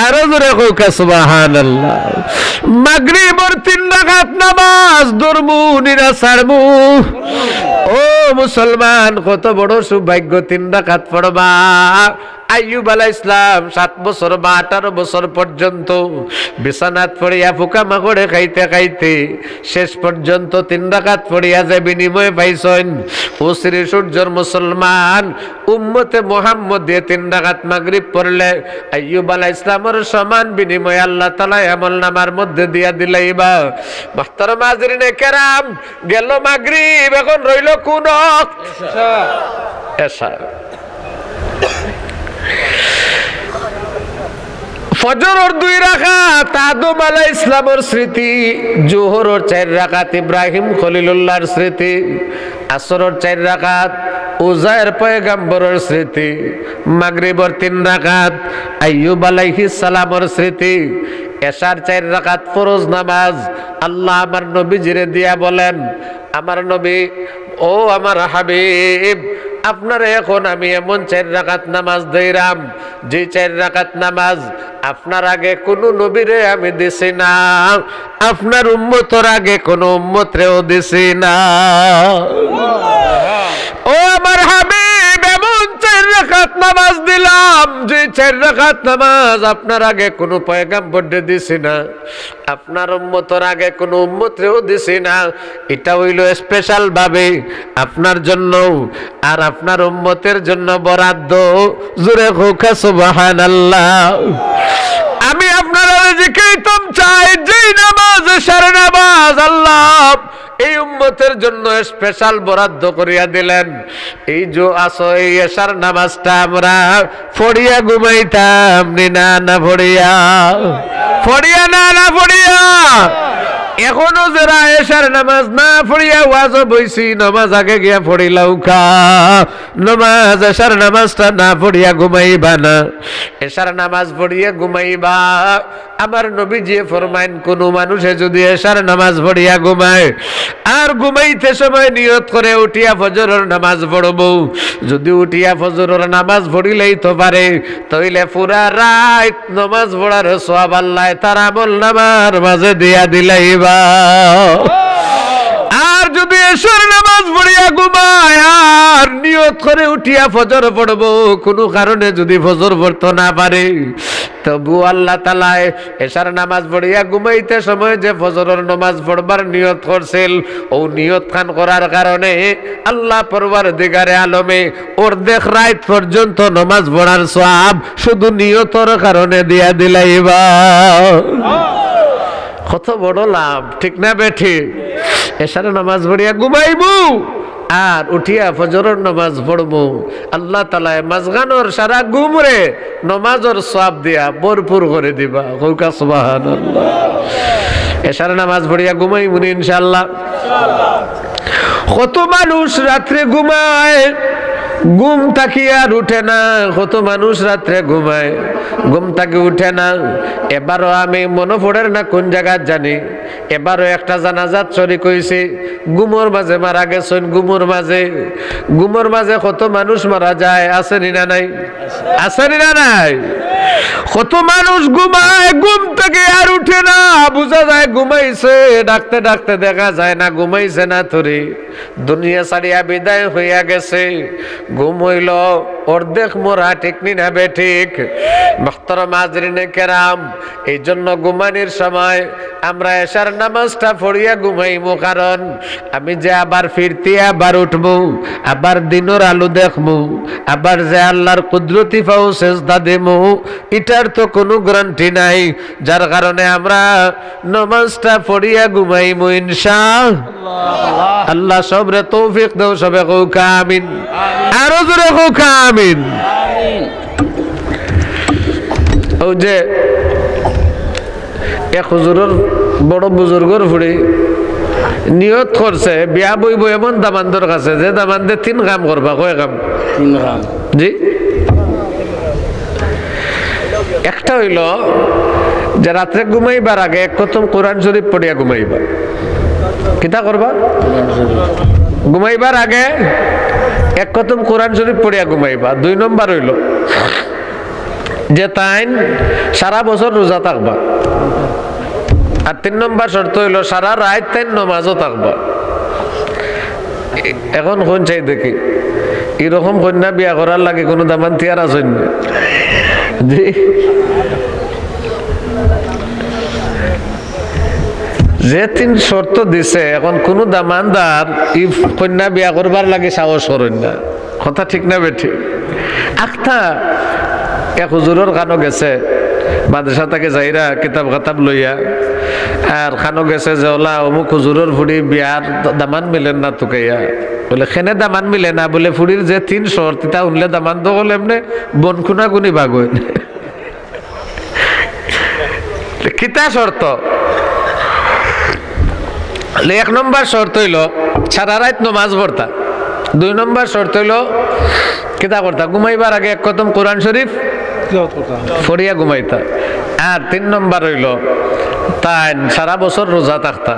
आरो जोरे कौका सुबहानाल्लाह। मागरिबर तीन राकात नामाज दरमु निरा सारमु। ओ मुसलमान कत बड़ सौभाग्य तीन राकात पड़बा। আইয়ুব আলাইহিস সালাম সাত বছর বা আঠারো বছর পর্যন্ত বিছানাত পড়িয়া ফুকা মাগড়ে খাইতে খাইতে শেষ পর্যন্ত তিন রাকাত পড়িয়া যে বিনিময় পাইছেন ও শ্রী সূর্যর মুসলমান উম্মতে মুহাম্মদ দিয়ে তিন রাকাত মাগরিব পড়লে আইয়ুব আলাইহিস সালামের সমান বিনিময় আল্লাহ তাআলা আমলনামার মধ্যে দিয়া দিলাইবা। মুহতারাম হাজরিনে কেরাম গেল মাগরিব, এখন রইল কোন এশা। এশা ফজরের দুই রাকাত আদম আলাইহিস সালামের স্মৃতি, জোহরের চার রাকাত ইব্রাহিম খলিলুল্লাহর স্মৃতি, আসরের চার রাকাত उजायर पैगम्बर स्मृति, मगरिबर तीन रकात, अय्यूब अलैहिस सालामर स्मृति, एशार चार रकात फरज नामाज अल्लाह आमार नबीजिरे दिया बोलेन आमार नबी ओ आमार हबीब আপনারে এখন আমি এমন চার রাকাত নামাজ দিলাম যে চার রাকাত নামাজ আপনার আগে কোনো নবীরে আমি দিছি না, আপনার উম্মতের আগে কোনো উম্মতরেও দিছি না। ও আমার হাবিব এমন চার রাকাত নামাজ দিলাম যে চার রাকাত নামাজ আপনার আগে কোনো পয়গম্বরকে দিছি না, আপনার উম্মতের আগে কোনো উম্মতরেও দিছি না। এটা হইল স্পেশাল ভাবে আপনার জন্য আর আপনার উম্মতের জন্য বরাদ্দ। জোরে হোক সুবহানাল্লাহ। আমি আপনার জিকিরতম চাই যে নামাজ সারা নামাজ আল্লাহ এই উম্মতের জন্য স্পেশাল বরাদ্দ করিয়া দিলেন। এই যে আসো এই এশার নামাজটা আমরা ফড়িয়া ঘুমাইতাম না না ফড়িয়া ফড়িয়া না না ফড়িয়া এখনো যারা এশার নামাজ না পড়িয়া ওয়াজ বইছি নামাজ আগে গিয়া পড়িলাও কা নামাজ এশার নামাজটা না পড়িয়া ঘুমাইবা না, এশার নামাজ পড়িয়া ঘুমাইবা। আমার নবীজি ফরমায়েন কোন মানুষে যদি এশার নামাজ পড়িয়া ঘুমায় আর ঘুমাইতে সময় নিয়ত করে উঠিয়া ফজরের নামাজ পড়বো, যদি উঠিয়া ফজরের নামাজ পড়িলেই তো পারে তাইলে পুরা রাত নামাজ পড়ার সওয়াব আল্লাহ তার আমল নামার মাঝে দিয়া দিলাইবা। আর যদি এশার নামাজ পড়িয়া ঘুমায় আর নিয়ত করে উঠিয়া ফজর পড়বো কোনো কারণে যদি ফজর পড়তে না পারে তবু আল্লাহ তাআলা এশার নামাজ পড়িয়া ঘুমাইতে সময় যে ফজরের নামাজ পড়বার নিয়ত করছিল ও নিয়ত খান করার কারণে আল্লাহ পরওয়ারদিগারে আলমে অর্ধেক রাত পর্যন্ত নামাজ পড়ার সওয়াব শুধু নিয়তের কারণে দিয়া দিলাইবা। কত বড় লাভ, ঠিক না বেঠি? এশারে নামাজ পড়িয়া ঘুমাইবো আর উঠিয়া ফজরের নামাজ পড়বো। আল্লাহ তাআলা মাঝখানের সারা ঘুমরে নামাজের সওয়াব দিয়া ভরপুর করে দিবা। কওকা সুবহানাল্লাহ। এশারে নামাজ পড়িয়া ঘুমাইবো ইনশাআল্লাহ। কত মানুষ রাতে ঘুমায় ঘুম থাকি আর উঠে না, কত মানুষ রাত্রে ঘুমায় ঘুম থাকি উঠে না। এবারও আমি মনে পড়ের না কোন জায়গা জানি, এবারও একটা জানাজাত শরীক হইছে, ঘুমোর মাঝে মারা গেছেন। ঘুমোর মাঝে ঘুমোর মাঝে কত মানুষ মারা যায়, আছে নি না নাই? আছে নি না নাই? কত মানুষ ঘুমায় ঘুম থেকে আর উঠে না, বোঝা যায় ঘুমাইছে, ডাকতে ডাকতে দেখা যায় না ঘুমাইছে না, তোরে দুনিয়া ছাড়িয়া বিদায় হইয়া গেছে। ঘুমইল অর্ধেক মোরা, ঠিক নি না বেঠিক? মুহতারাম হাজরিনে কেরাম, এই জন্য ঘুমানির সময় আমরা এশার নামাজটা পড়িয়া ঘুমাইমু, কারণ আমি যে আবার ফিরতি আবার উঠবো, আবার দিনের আলো দেখমু, আবার যে আল্লাহর কুদরতি পাও সেজদা দেমু, এটার তো কোনো গ্যারান্টি নাই। যার কারণে আমরা নামাজটা পড়িয়া ঘুমাইমু ইনশাআল্লাহ। আল্লাহ সবরে তৌফিক দাও। সবে কওকা আমিন। আরো জোরে কওকা আমিন। ও যে এক হুজুরের বড় বুজুর্গর ফুড়ি নিয়ত করছে বিয়া বইব এমন দামানদের কাছে যে দামানদে তিন কাম করবা। কয় কাম? তিন কাম। জি, একটা হইল যে রাত্রে ঘুমাইবার আগে এক খতম কোরআন শরীফ পড়িয়া ঘুমাইবা। কিতা করবা? ঘুমাইবার আগে এক খতম কোরআন শরীফ পড়িয়া ঘুমাইবা। দুই নম্বর হইল যে তাইন সারা বছর রোজা থাকবা। আর তিন নম্বর শর্ত হইল সারা রাত তাইন নামাজও থাকবা। এখন কোন চাই দেখি এরকম কন্যা বিয়া করার লাগে কোনো দামান তিয়ার আছেন? জি, যে তিন শর্ত দিছে এখন কোনো দামানদার ইফ কন্যা বিয়া করবার লাগে সাহস করেন না। কথা ঠিক না বেঠিক? আখতা এক হুজুরের খানো গেছে মাদ্রাসা থেকে যাইরা কিতাব খাতাব লইয়া, আর খানো গেছে যে ওলা অমুক হুজুরের ফুড়ি বিয়ার দামান মিলেন না তুকাইয়া। বলে খেনে দামান মিলে না? বলে ফুড়ির যে তিন শর্ত তা উনলে দামান তো হল এমনি বন খুনা গুনি বাগ হইল। কিতা শর্ত? এক নম্বর শর্ত হইল সারা রাত নমাজ পড়তা। दुई नम्बर शर्त हलो क्या करता घुमाइबार आगे एक कदम कुरान शरीफ फरिया घुमाइता। और तीन नम्बर हईल तान सारा बचर रोजा थाकता।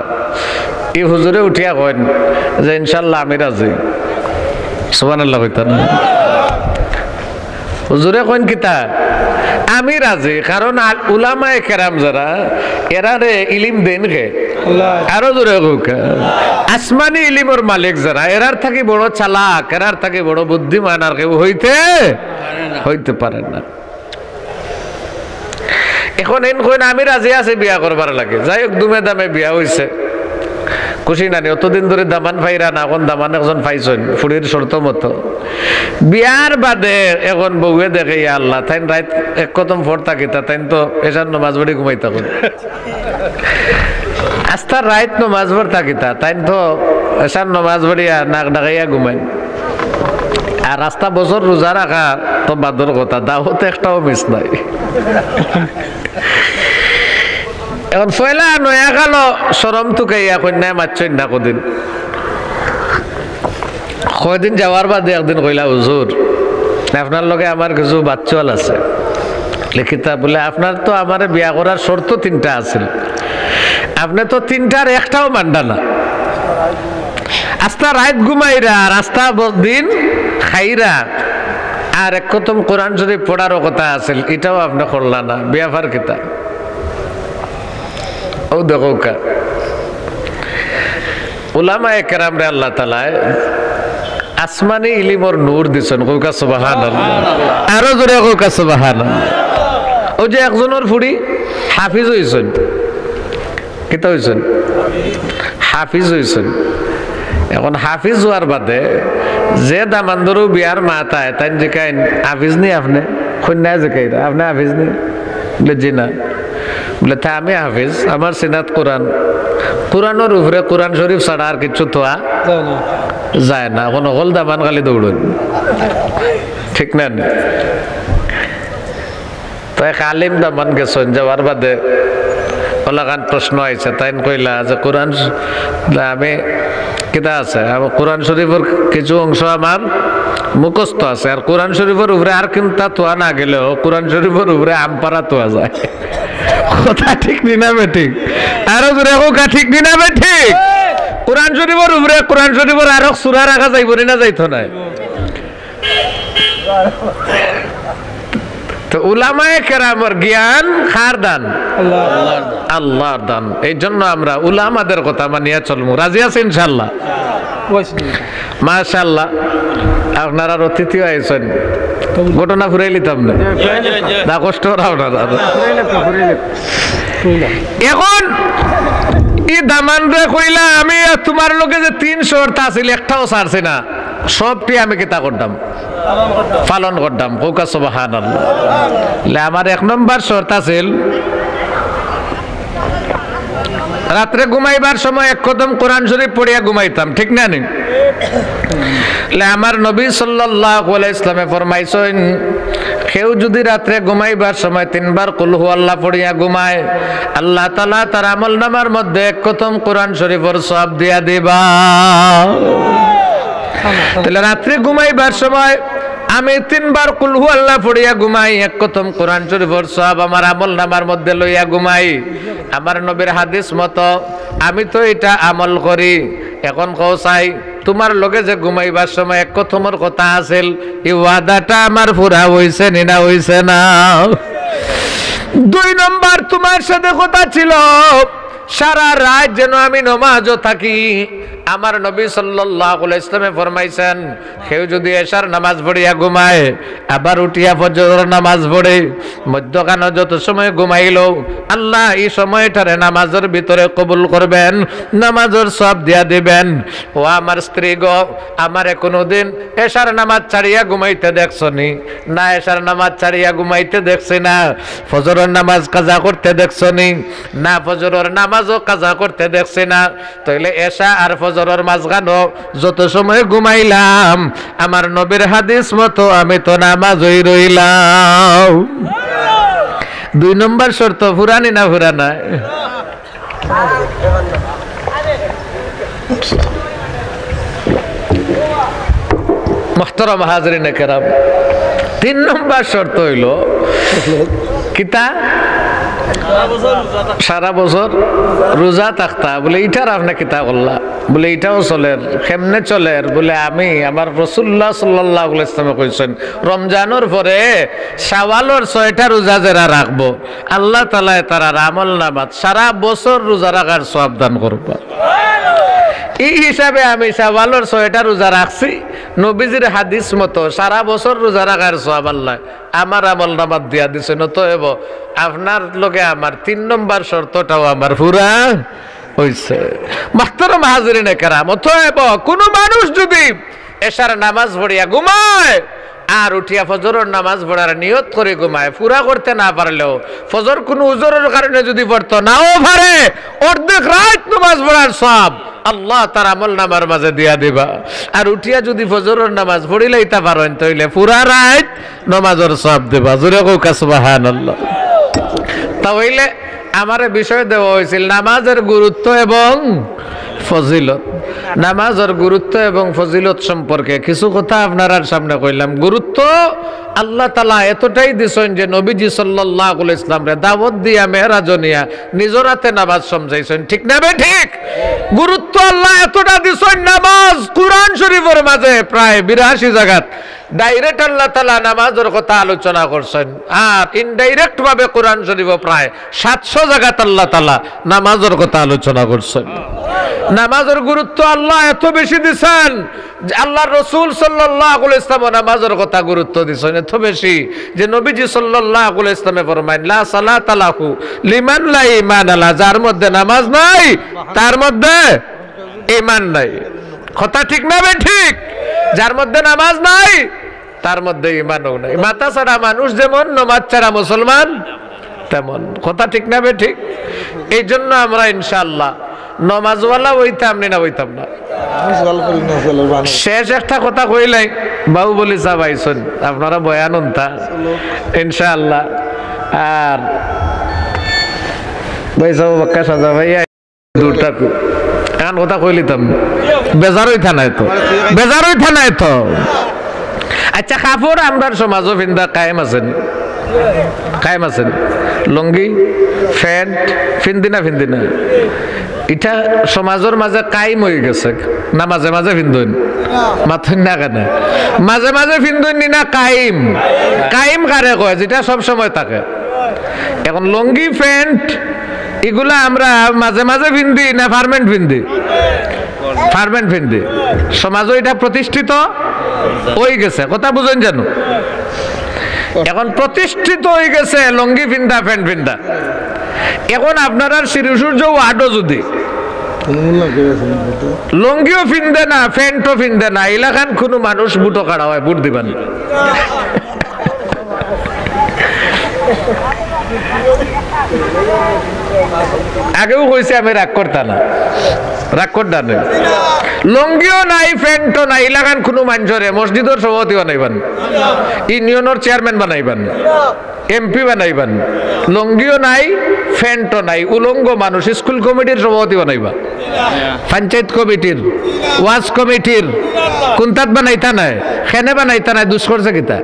ये हुजूरे उठिया कहेन जे इंशाल्लाह आमी राजी। सुबहानल्लाह कइता ना हुजूरे कहेन किता आमी राजी कारण उलामाए केराम जरा एरा रे इलिम देन के आरो जोरे होका आसमानी इलिमर मालिक जरा एरार थाकी बड़ो चालाक एरार थाकी बड़ो बुद्धिमान आर केउ हইতে হইতে পারে না। এখন এন কইন আমি রাজি আছি বিয়া করবার লাগে যাই হোক দুমে দামে বিয়া হইছে खुशी नानी अतदिन धरे दामान फाइरा ना एखन दामान एकजन पाइछन फुड़िर शर्त मतो। बियार बादे एखन बउए देखे या आल्लाह ताइन रात एक कदम फर थाकिता ताइन तो एशार नमाज पढ़ी घुमाइता कोन आस्तार रात नमाज भर थाकिता ताइन तो एशार नमाज पढ़िया नाक डाकाइया घुमाइन। आर रास्ता बछर रोजा राखा तो बादर कथा दावत एकटाओ मिस नाइ। एखन फयला नया कालो शरम तुकाइया कन्या मातछन ना कदिन कयदिन जावार बादे एकदिन कइला हुजूर आपनार लगे आमार किछु बाच्चल आछे लिखिता बोले आपनार तो आमारे बिया करार शर्त तीनटा आछिल आपनि तो तीनटार एकटाओ मानदा ना। आस्ता रात घुमाइरा रास्ता दिन खाइरा आर एक खतम कुरान शरीफ पढ़ार कथा आछिल एटाओ आपनि करला ना बियाफार किता। ओ देखो का उलामाए कराम रे अल्लाह ताला आसमानी इलिम और नूर दिसन कोका सुभान अल्लाह आरो जोरे कोका सुभान अल्लाह। ओ जे एकजनर फुड़ी हाफिज হইছেন কিতা হইছেন हाफिज হইছেন। এখন हाफिज হওয়ার বাদে যে দামানদরু বিয়ার মাতায় তাই যে কাইন हाफिज নি আপনি কন্যা যে কাইরা আপনি हाफिज নি বলে জি না बोले था आमी हाफिज आमार सिनात कुरान कुरान और उफरे कुरान शरीफ छाड़ा आर किछु थोआ जाए ना कोनो गल दामान खाली दौड़न ठीक ना। तो एक आलिम दामान गेछन जावार बादे ओलागान प्रश्न आइछे ताइन कइला जे कुरान आमी किता आछे कुरान शरीफर किछु अंश आमार मुखस्थ आछे आर कुरान शरीफर उफरे आर किंता थोआ ना गेलेও कुरान शरीफर उफरे आम पारा थोआ जाए कथा ठीक नी ना बेठिक आरो जोरे होका ठीक नी ना बेठिक कुरान शरीफर उफरे कुरान शरीफर आरो सूरा राखा जाइबो नी ना जाइतो ना। तो उलामाए केरामर ज्ञान खार दान अल्लाहर अल्लाहर दान एइजन्य आमरा उलामादेर कथा मानिया चलमु राजी आछि इनशाल्लाह। माशाल्लाह आपनारा अतिथि आइछेन घटना फुराई लिताम ना ना कष्ट कराओ ना এখন ই দামান রে কইলা আমি তোমার লগে যে তিন শর্ত আছিল একটাও ছাড়ছি না সবটি আমি কিতা করতাম পালন করতাম কোকা সুবহানাল্লাহ। লে আমার এক নম্বর শর্ত আছিল রাতে ঘুমাইবার সময় এক কদম কোরআন শরীফ পড়িয়া ঘুমাইতাম ঠিক না নি। লে আমার নবী সাল্লাল্লাহু আলাইহি ইসলামে ফরমাইছেন কেউ যদি রাতে ঘুমাইবার সময় তিনবার কুল হুয়াল্লাহ পড়িয়া ঘুমায় আল্লাহ তাআলা তার আমলনামার মধ্যে এক কদম কোরআন শরীফের সওয়াব দিয়া দিবা। তাহলে রাতে ঘুমাইবার সময় আমি তিনবার কুল হুয়াল্লাহ পড়িয়া ঘুমাই এক কদম কোরআন শরীফের সওয়াব আমার আমলনামার মধ্যে লইয়া ঘুমাই। আমার নবীর হাদিস মতো আমি তো এটা আমল করি। এখন কও চাই তোমার লগে যে ঘুমাইবার সময় এক কথমর কথা আছিল এই ওয়াদাটা আমার পুরা হইছে নি না হইছে না। দুই নম্বর তোমার সাথে কথা ছিল সারা রাত যেন আমি নামাজও থাকি। আমার নবী সাল্লাল্লাহু আলাইহি ওয়াসাল্লাম ফরমাইছেন কেউ যদি এশার নামাজ পড়িয়া ঘুমায় আবার উঠিয়া ফজরের নামাজ পড়ে মধ্যখানে যত সময় ঘুমাইলো আল্লাহ এই সময়টারে নামাজের ভিতরে কবুল করবেন নামাজের সওয়াব দিয়া দিবেন। ও আমার স্ত্রী গো আমারে কোনোদিন এশার নামাজ ছাড়িয়া ঘুমাইতে দেখছনি না এশার নামাজ ছাড়িয়া ঘুমাইতে দেখছিনা ফজরের নামাজ কাজা করতে দেখছনি না ফজরের নামাজও কাজা করতে দেখছিনা। তাইলে এশা আর ফজরের মাঝখানে যত সময় ঘুমাইলাম আমার নবীর হাদিস মতো আমি তো নামাজই রইলাম। দুই নম্বর শর্ত ফুরানি না ফুরানা मुहतरम हाजरीन करम तीन नम्बर शर्त हईल किता सारा बचर रोजा थकता बोले इटार अपना किता करला बोले इटाओ चलेर खेमने चलेर बोले आमी आमार रसूलुल्लाह सल्लल्लाहु अलैहि वसल्लम कइछेन रमजानर परे शावालर छयटा रोजा जरा राखबो आल्लाह ताआला तारा आमल नामात सारा बचर रोजा राखार सवाब दान करबो। এই হিসাবে আমি শাওয়ালের ছয়টা রোজা রাখছি নবীজির হাদিস মতো সারা বছর রোজা রাখার সওয়াব আল্লাহ আমার আমলনামা দিয়া দিছেন। অতএব আপনার লগে আমার তিন নম্বর শর্তটাও আমার পুরা হইছে। মুহতারাম হাজিরিন کرام, অতএব কোন মানুষ যদি এশার নামাজ পড়িয়া ঘুমায় আর উঠিয়া ফজরের নামাজ পড়ার নিয়ত করে ঘুমায় পুরা করতে না পারলেও ফজর কোন উযরের কারণে যদি পড়তো নাও পারে অর্ধেক রাত নামাজ পড়ার সওয়াব আল্লাহ তার আমলনামার মাঝে দিয়া দিবা। আর উঠিয়া যদি ফজরের নামাজ পড়িলাইতা পারেন তাইলে পুরা রাত নামাজের সওয়াব দিবা। জোরে কও সুবহানাল্লাহ। তাইলে আমারে বিষয় দেওয়া হয়েছিল নামাজের গুরুত্ব এবং ফজিলত। নামাজের গুরুত্ব এবং ফজিলত সম্পর্কে কিছু কথা আপনার সামনে কইলাম। গুরুত্ব আল্লাহ তাআলা এতটাই দিছেন যে নবীজি সাল্লাল্লাহু আলাইহি ওয়াসাল্লামরে দাওয়াত দিয়া মেরাজ নিয়া নিজের হাতে নামাজ সমঝাইছেন, ঠিক না বে ঠিক? গুরুত্ব আল্লাহ এতটা দিছেন নামাজ কুরআন শরীফের মাঝে প্রায় বিরাশি জায়গাত ডাইরেক্ট আল্লাহ তাআলা নামাজের কথা আলোচনা করছেন আর ইনডাইরেক্ট ভাবে কুরআন শরীফে প্রায় সাতশো জায়গাত আল্লাহ তাআলা নামাজের কথা আলোচনা করছেন। নামাজের গুরুত্ব আল্লাহ এত বেশি দিছেন যে আল্লাহর রাসূল সাল্লাল্লাহু আলাইহি ওয়াসাল্লাম নামাজের কথা গুরুত্ব দিছেন এত বেশি যে নবীজি সাল্লাল্লাহু আলাইহি ওয়াসাল্লামে ফরমায় লা সালাতা লাহু লিমান লা ঈমান লা, যার মধ্যে নামাজ নাই তার মধ্যে ঈমান নাই। কথা ঠিক না বে ঠিক? যার মধ্যে নামাজ নাই তার মধ্যে ঈমানও নাই। মাথা ছাড়া মানুষ যেমন নামাজ ছাড়া মুসলমান তেমন। কথা ঠিক না বে ঠিক? এই জন্য আমরা ইনশাআল্লাহ নমাজওয়ালা হইতাম না হইতাম না। শেষ একটা কথা কইলাই বাবু বলি যাবাইছেন আপনারা বয়ান অন্তা ইনশাআল্লাহ। আর ভাই সব বক্কা সাজা ভাই দূরটা এমন কথা কইলিতাম বেজারই থানায় তো বেজারই থানায় তো। আচ্ছা কাপড় আমরার সমাজও ভিন্দা কায়েম আছেন কায়েম আছেন লুঙ্গি প্যান্ট ফিন্দি না ফিন্দি না এটা সমাজের মাঝে কায়েম হয়ে গেছে না? মাঝে মাঝে ফিন্দুন মাথুন না কেন মাঝে মাঝে ফিন্দুন নি না কায়েম কায়েম কারে কয় যেটা সব সময় থাকে। এখন লুঙ্গি প্যান্ট এগুলা আমরা মাঝে মাঝে ফিন্দি না ফার্মেন্ট ফিন্দি? ফার্মেন্ট ফিন্দি। সমাজও এটা প্রতিষ্ঠিত হয়ে গেছে। কথা বুঝেন জানো? এখন প্রতিষ্ঠিত হয়ে গেছে লুঙ্গি ফিন্দা প্যান্ট ফিন্দা। এখন আপনারা শিরসূর্য ওয়ার্ডও যদি লুঙ্গিও ফিন্দে না প্যান্টও ফিন্দে না এলাকান কোনো মানুষ বুটো কাড়া হয় বুট দিবেন। আগেও কইছি আমি রাগ করতাম না রাগ করতাম না লুঙ্গিও নাই প্যান্টও নাই এলাকান কোনো মানুষরে মসজিদের সভাপতি বানাইবেন, ইউনিয়নের চেয়ারম্যান বানাইবেন, এমপি বানাইবেন। লুঙ্গিও নাই ফ্যান্টও নাই উলঙ্গ মানুষ স্কুল কমিটির সভাপতি বানাইবা, পঞ্চায়েত কমিটির ওয়াজ কমিটির কোনটাত বানাইতা নাই খেনে বানাইতা নাই দুষ্কর্ষে কিতা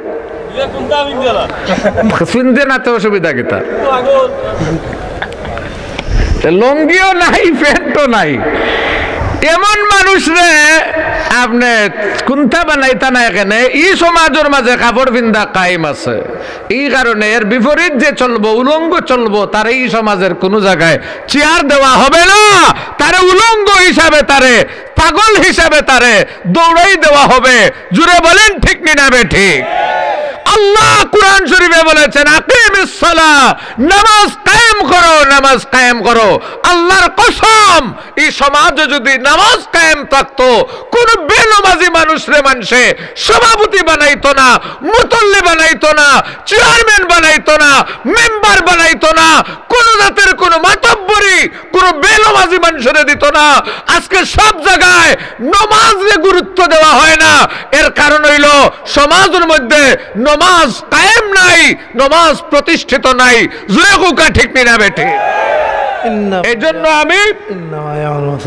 শুনতে না তো অসুবিধা কিতা? লুঙ্গিও নাই ফ্যান্টও নাই এমন মানুষরে আপনি কুন্তা বানাইতা না এখানে এই সমাজের মাঝে কাপড় বিন্দা কায়েম আছে। এই কারণে এর বিপরীত যে চলবো উলঙ্গ চলবো তার এই সমাজের কোনো জায়গায় চেয়ার দেওয়া হবে না, তারে উলঙ্গ হিসাবে তারে পাগল হিসাবে তারে দৌড়াই দেওয়া হবে। জুড়ে বলেন ঠিক না বে ঠিক? আল্লাহ কুরআন শরীফে বলেছেন আকিমিস সালাহ, নামাজ কায়েম করো নামাজ কায়েম করো। আল্লাহর কসম এই সমাজে যদি নামাজ কায়েম থাকতো কোন বেনামাজি মানুষরে মানুষে সভাপতি বানাইতো না, মুতল্লি বানাইতো না, চেয়ারম্যান বানাইতো না, মেম্বার বানাইতো না, কোন জাতের কোন মাতব্বরি কোন বেনামাজি মানুষরে দিত না। আজকে সব জায়গায় নামাজে গুরুত্ব দেওয়া হয় না। এর কারণ হইল সমাজের মধ্যে নামাজ কায়েম নাই, নামাজ প্রতিষ্ঠিত নাই। জুরে কোকা ঠিক না বেঠে? মারাত্মক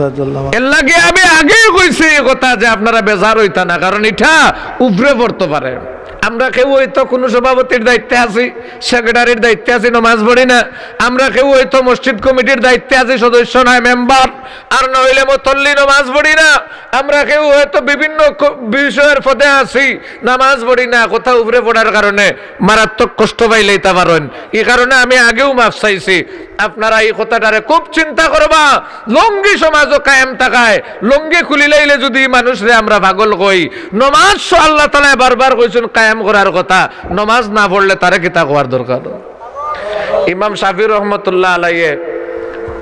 কষ্ট পাইলেই তা পারেন। এই কারণে আমি আগেও মাফ চাইছি, আপনারা এই কথাটারে খুব চিন্তা করবা। লঙ্গি সমাজও কায়েম থাকায়, লঙ্গি খুলিলাইলে যদি মানুষরে আমরা পাগল কই। নমাজ সো আল্লাহ তাআলা বারবার কইছেন কায়েম করার কথা, নমাজ না পড়লে তারে কিতা করার দরকার। ইমাম শাফি রহমতুল্লাহ আলাইহি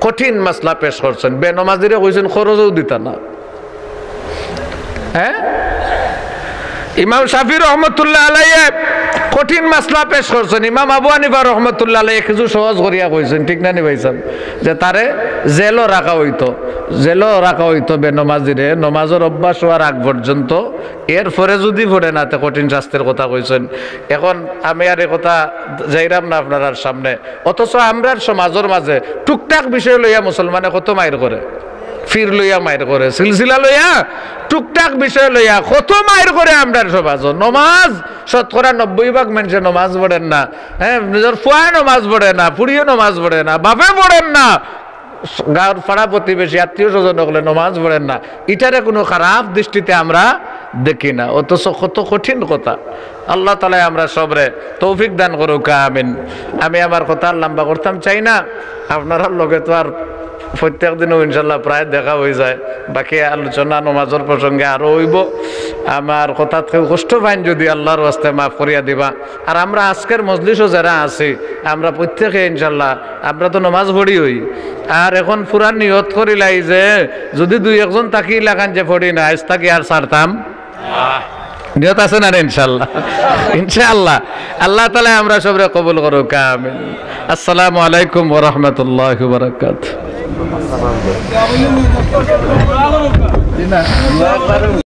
কঠিন মাসলা পেশ করছেন, বেনমাজিরে কইছেন খরচও দিতা না। হ্যাঁ, ইমাম শাফি রহমতুল্লাহ আলাইহি কঠিন মাসলা পেশ করছেন। ইমাম আবু হানিফা রহমতুল্লাহ আলাইহি কিছু সহজ করিয়া কইছেন, ঠিক না নি ভাইসাব, যে তারে জেলও রাখা হইতো, জেলও রাখা হইতো বেনমাজিরে নমাজের অভ্যাস হওয়ার আগ পর্যন্ত। এরপরে যদি ভরে নাতে কঠিন শাস্তির কথা কইছেন। এখন আমি আর এ কথা যাইরাম না আপনার সামনে। অথচ আমরা সমাজের মাঝে টুকটাক বিষয় লইয়া মুসলমানে কত মাইর করে, ফির লইয়া মাইর করে, সিলসিলা লইয়া, টুকটাক বিষয় লইয়া কত মাইর করে। আমরা সমাজ নমাজ শতকরা নব্বই ভাগ মানুষে নমাজ পড়েন না। হ্যাঁ, নিজের ফুয়ায় নমাজ পড়ে না, পুড়িয়ে নমাজ পড়ে না, বাপে পড়েন না, গাঁর পাড়া প্রতিবেশী আত্মীয় স্বজন হলে নমাজ পড়েন না। এটারে কোনো খারাপ দৃষ্টিতে আমরা দেখি না, অথচ কত কঠিন কথা। আল্লাহ তাআলা আমরা সবরে তৌফিক দান করুক, আমিন। আমি আমার কথা লম্বা করতাম চাই না, আপনারা লগে তো আর প্রত্যেক দিনও ইনশাল্লাহ প্রায় দেখা হয়ে যায়। বাকি আলোচনা নমাজের প্রসঙ্গে আরও হইব। আমার কথা কেউ কষ্ট পাইন যদি আল্লাহর ওয়াস্তে মাফ করিয়া দিবা। আর আমরা আজকের মজলিসও যারা আছি আমরা প্রত্যেকে ইনশাল্লাহ আমরা তো নমাজ পড়ি হই। আর এখন পুরান নিয়ত করিলাই যে যদি দুই একজন তাকি লাগান যে পড়ি না, আজ তাকে আর ছাড়তাম নিয়ত আছে না ইনশাল্লাহ, ইনশাআল্লাহ। আল্লাহ তাআলা আমরা সবরে কবুল করুক, আমিন। আসসালামু আলাইকুম ওয়া রাহমাতুল্লাহি ওয়া বারাকাতুহু।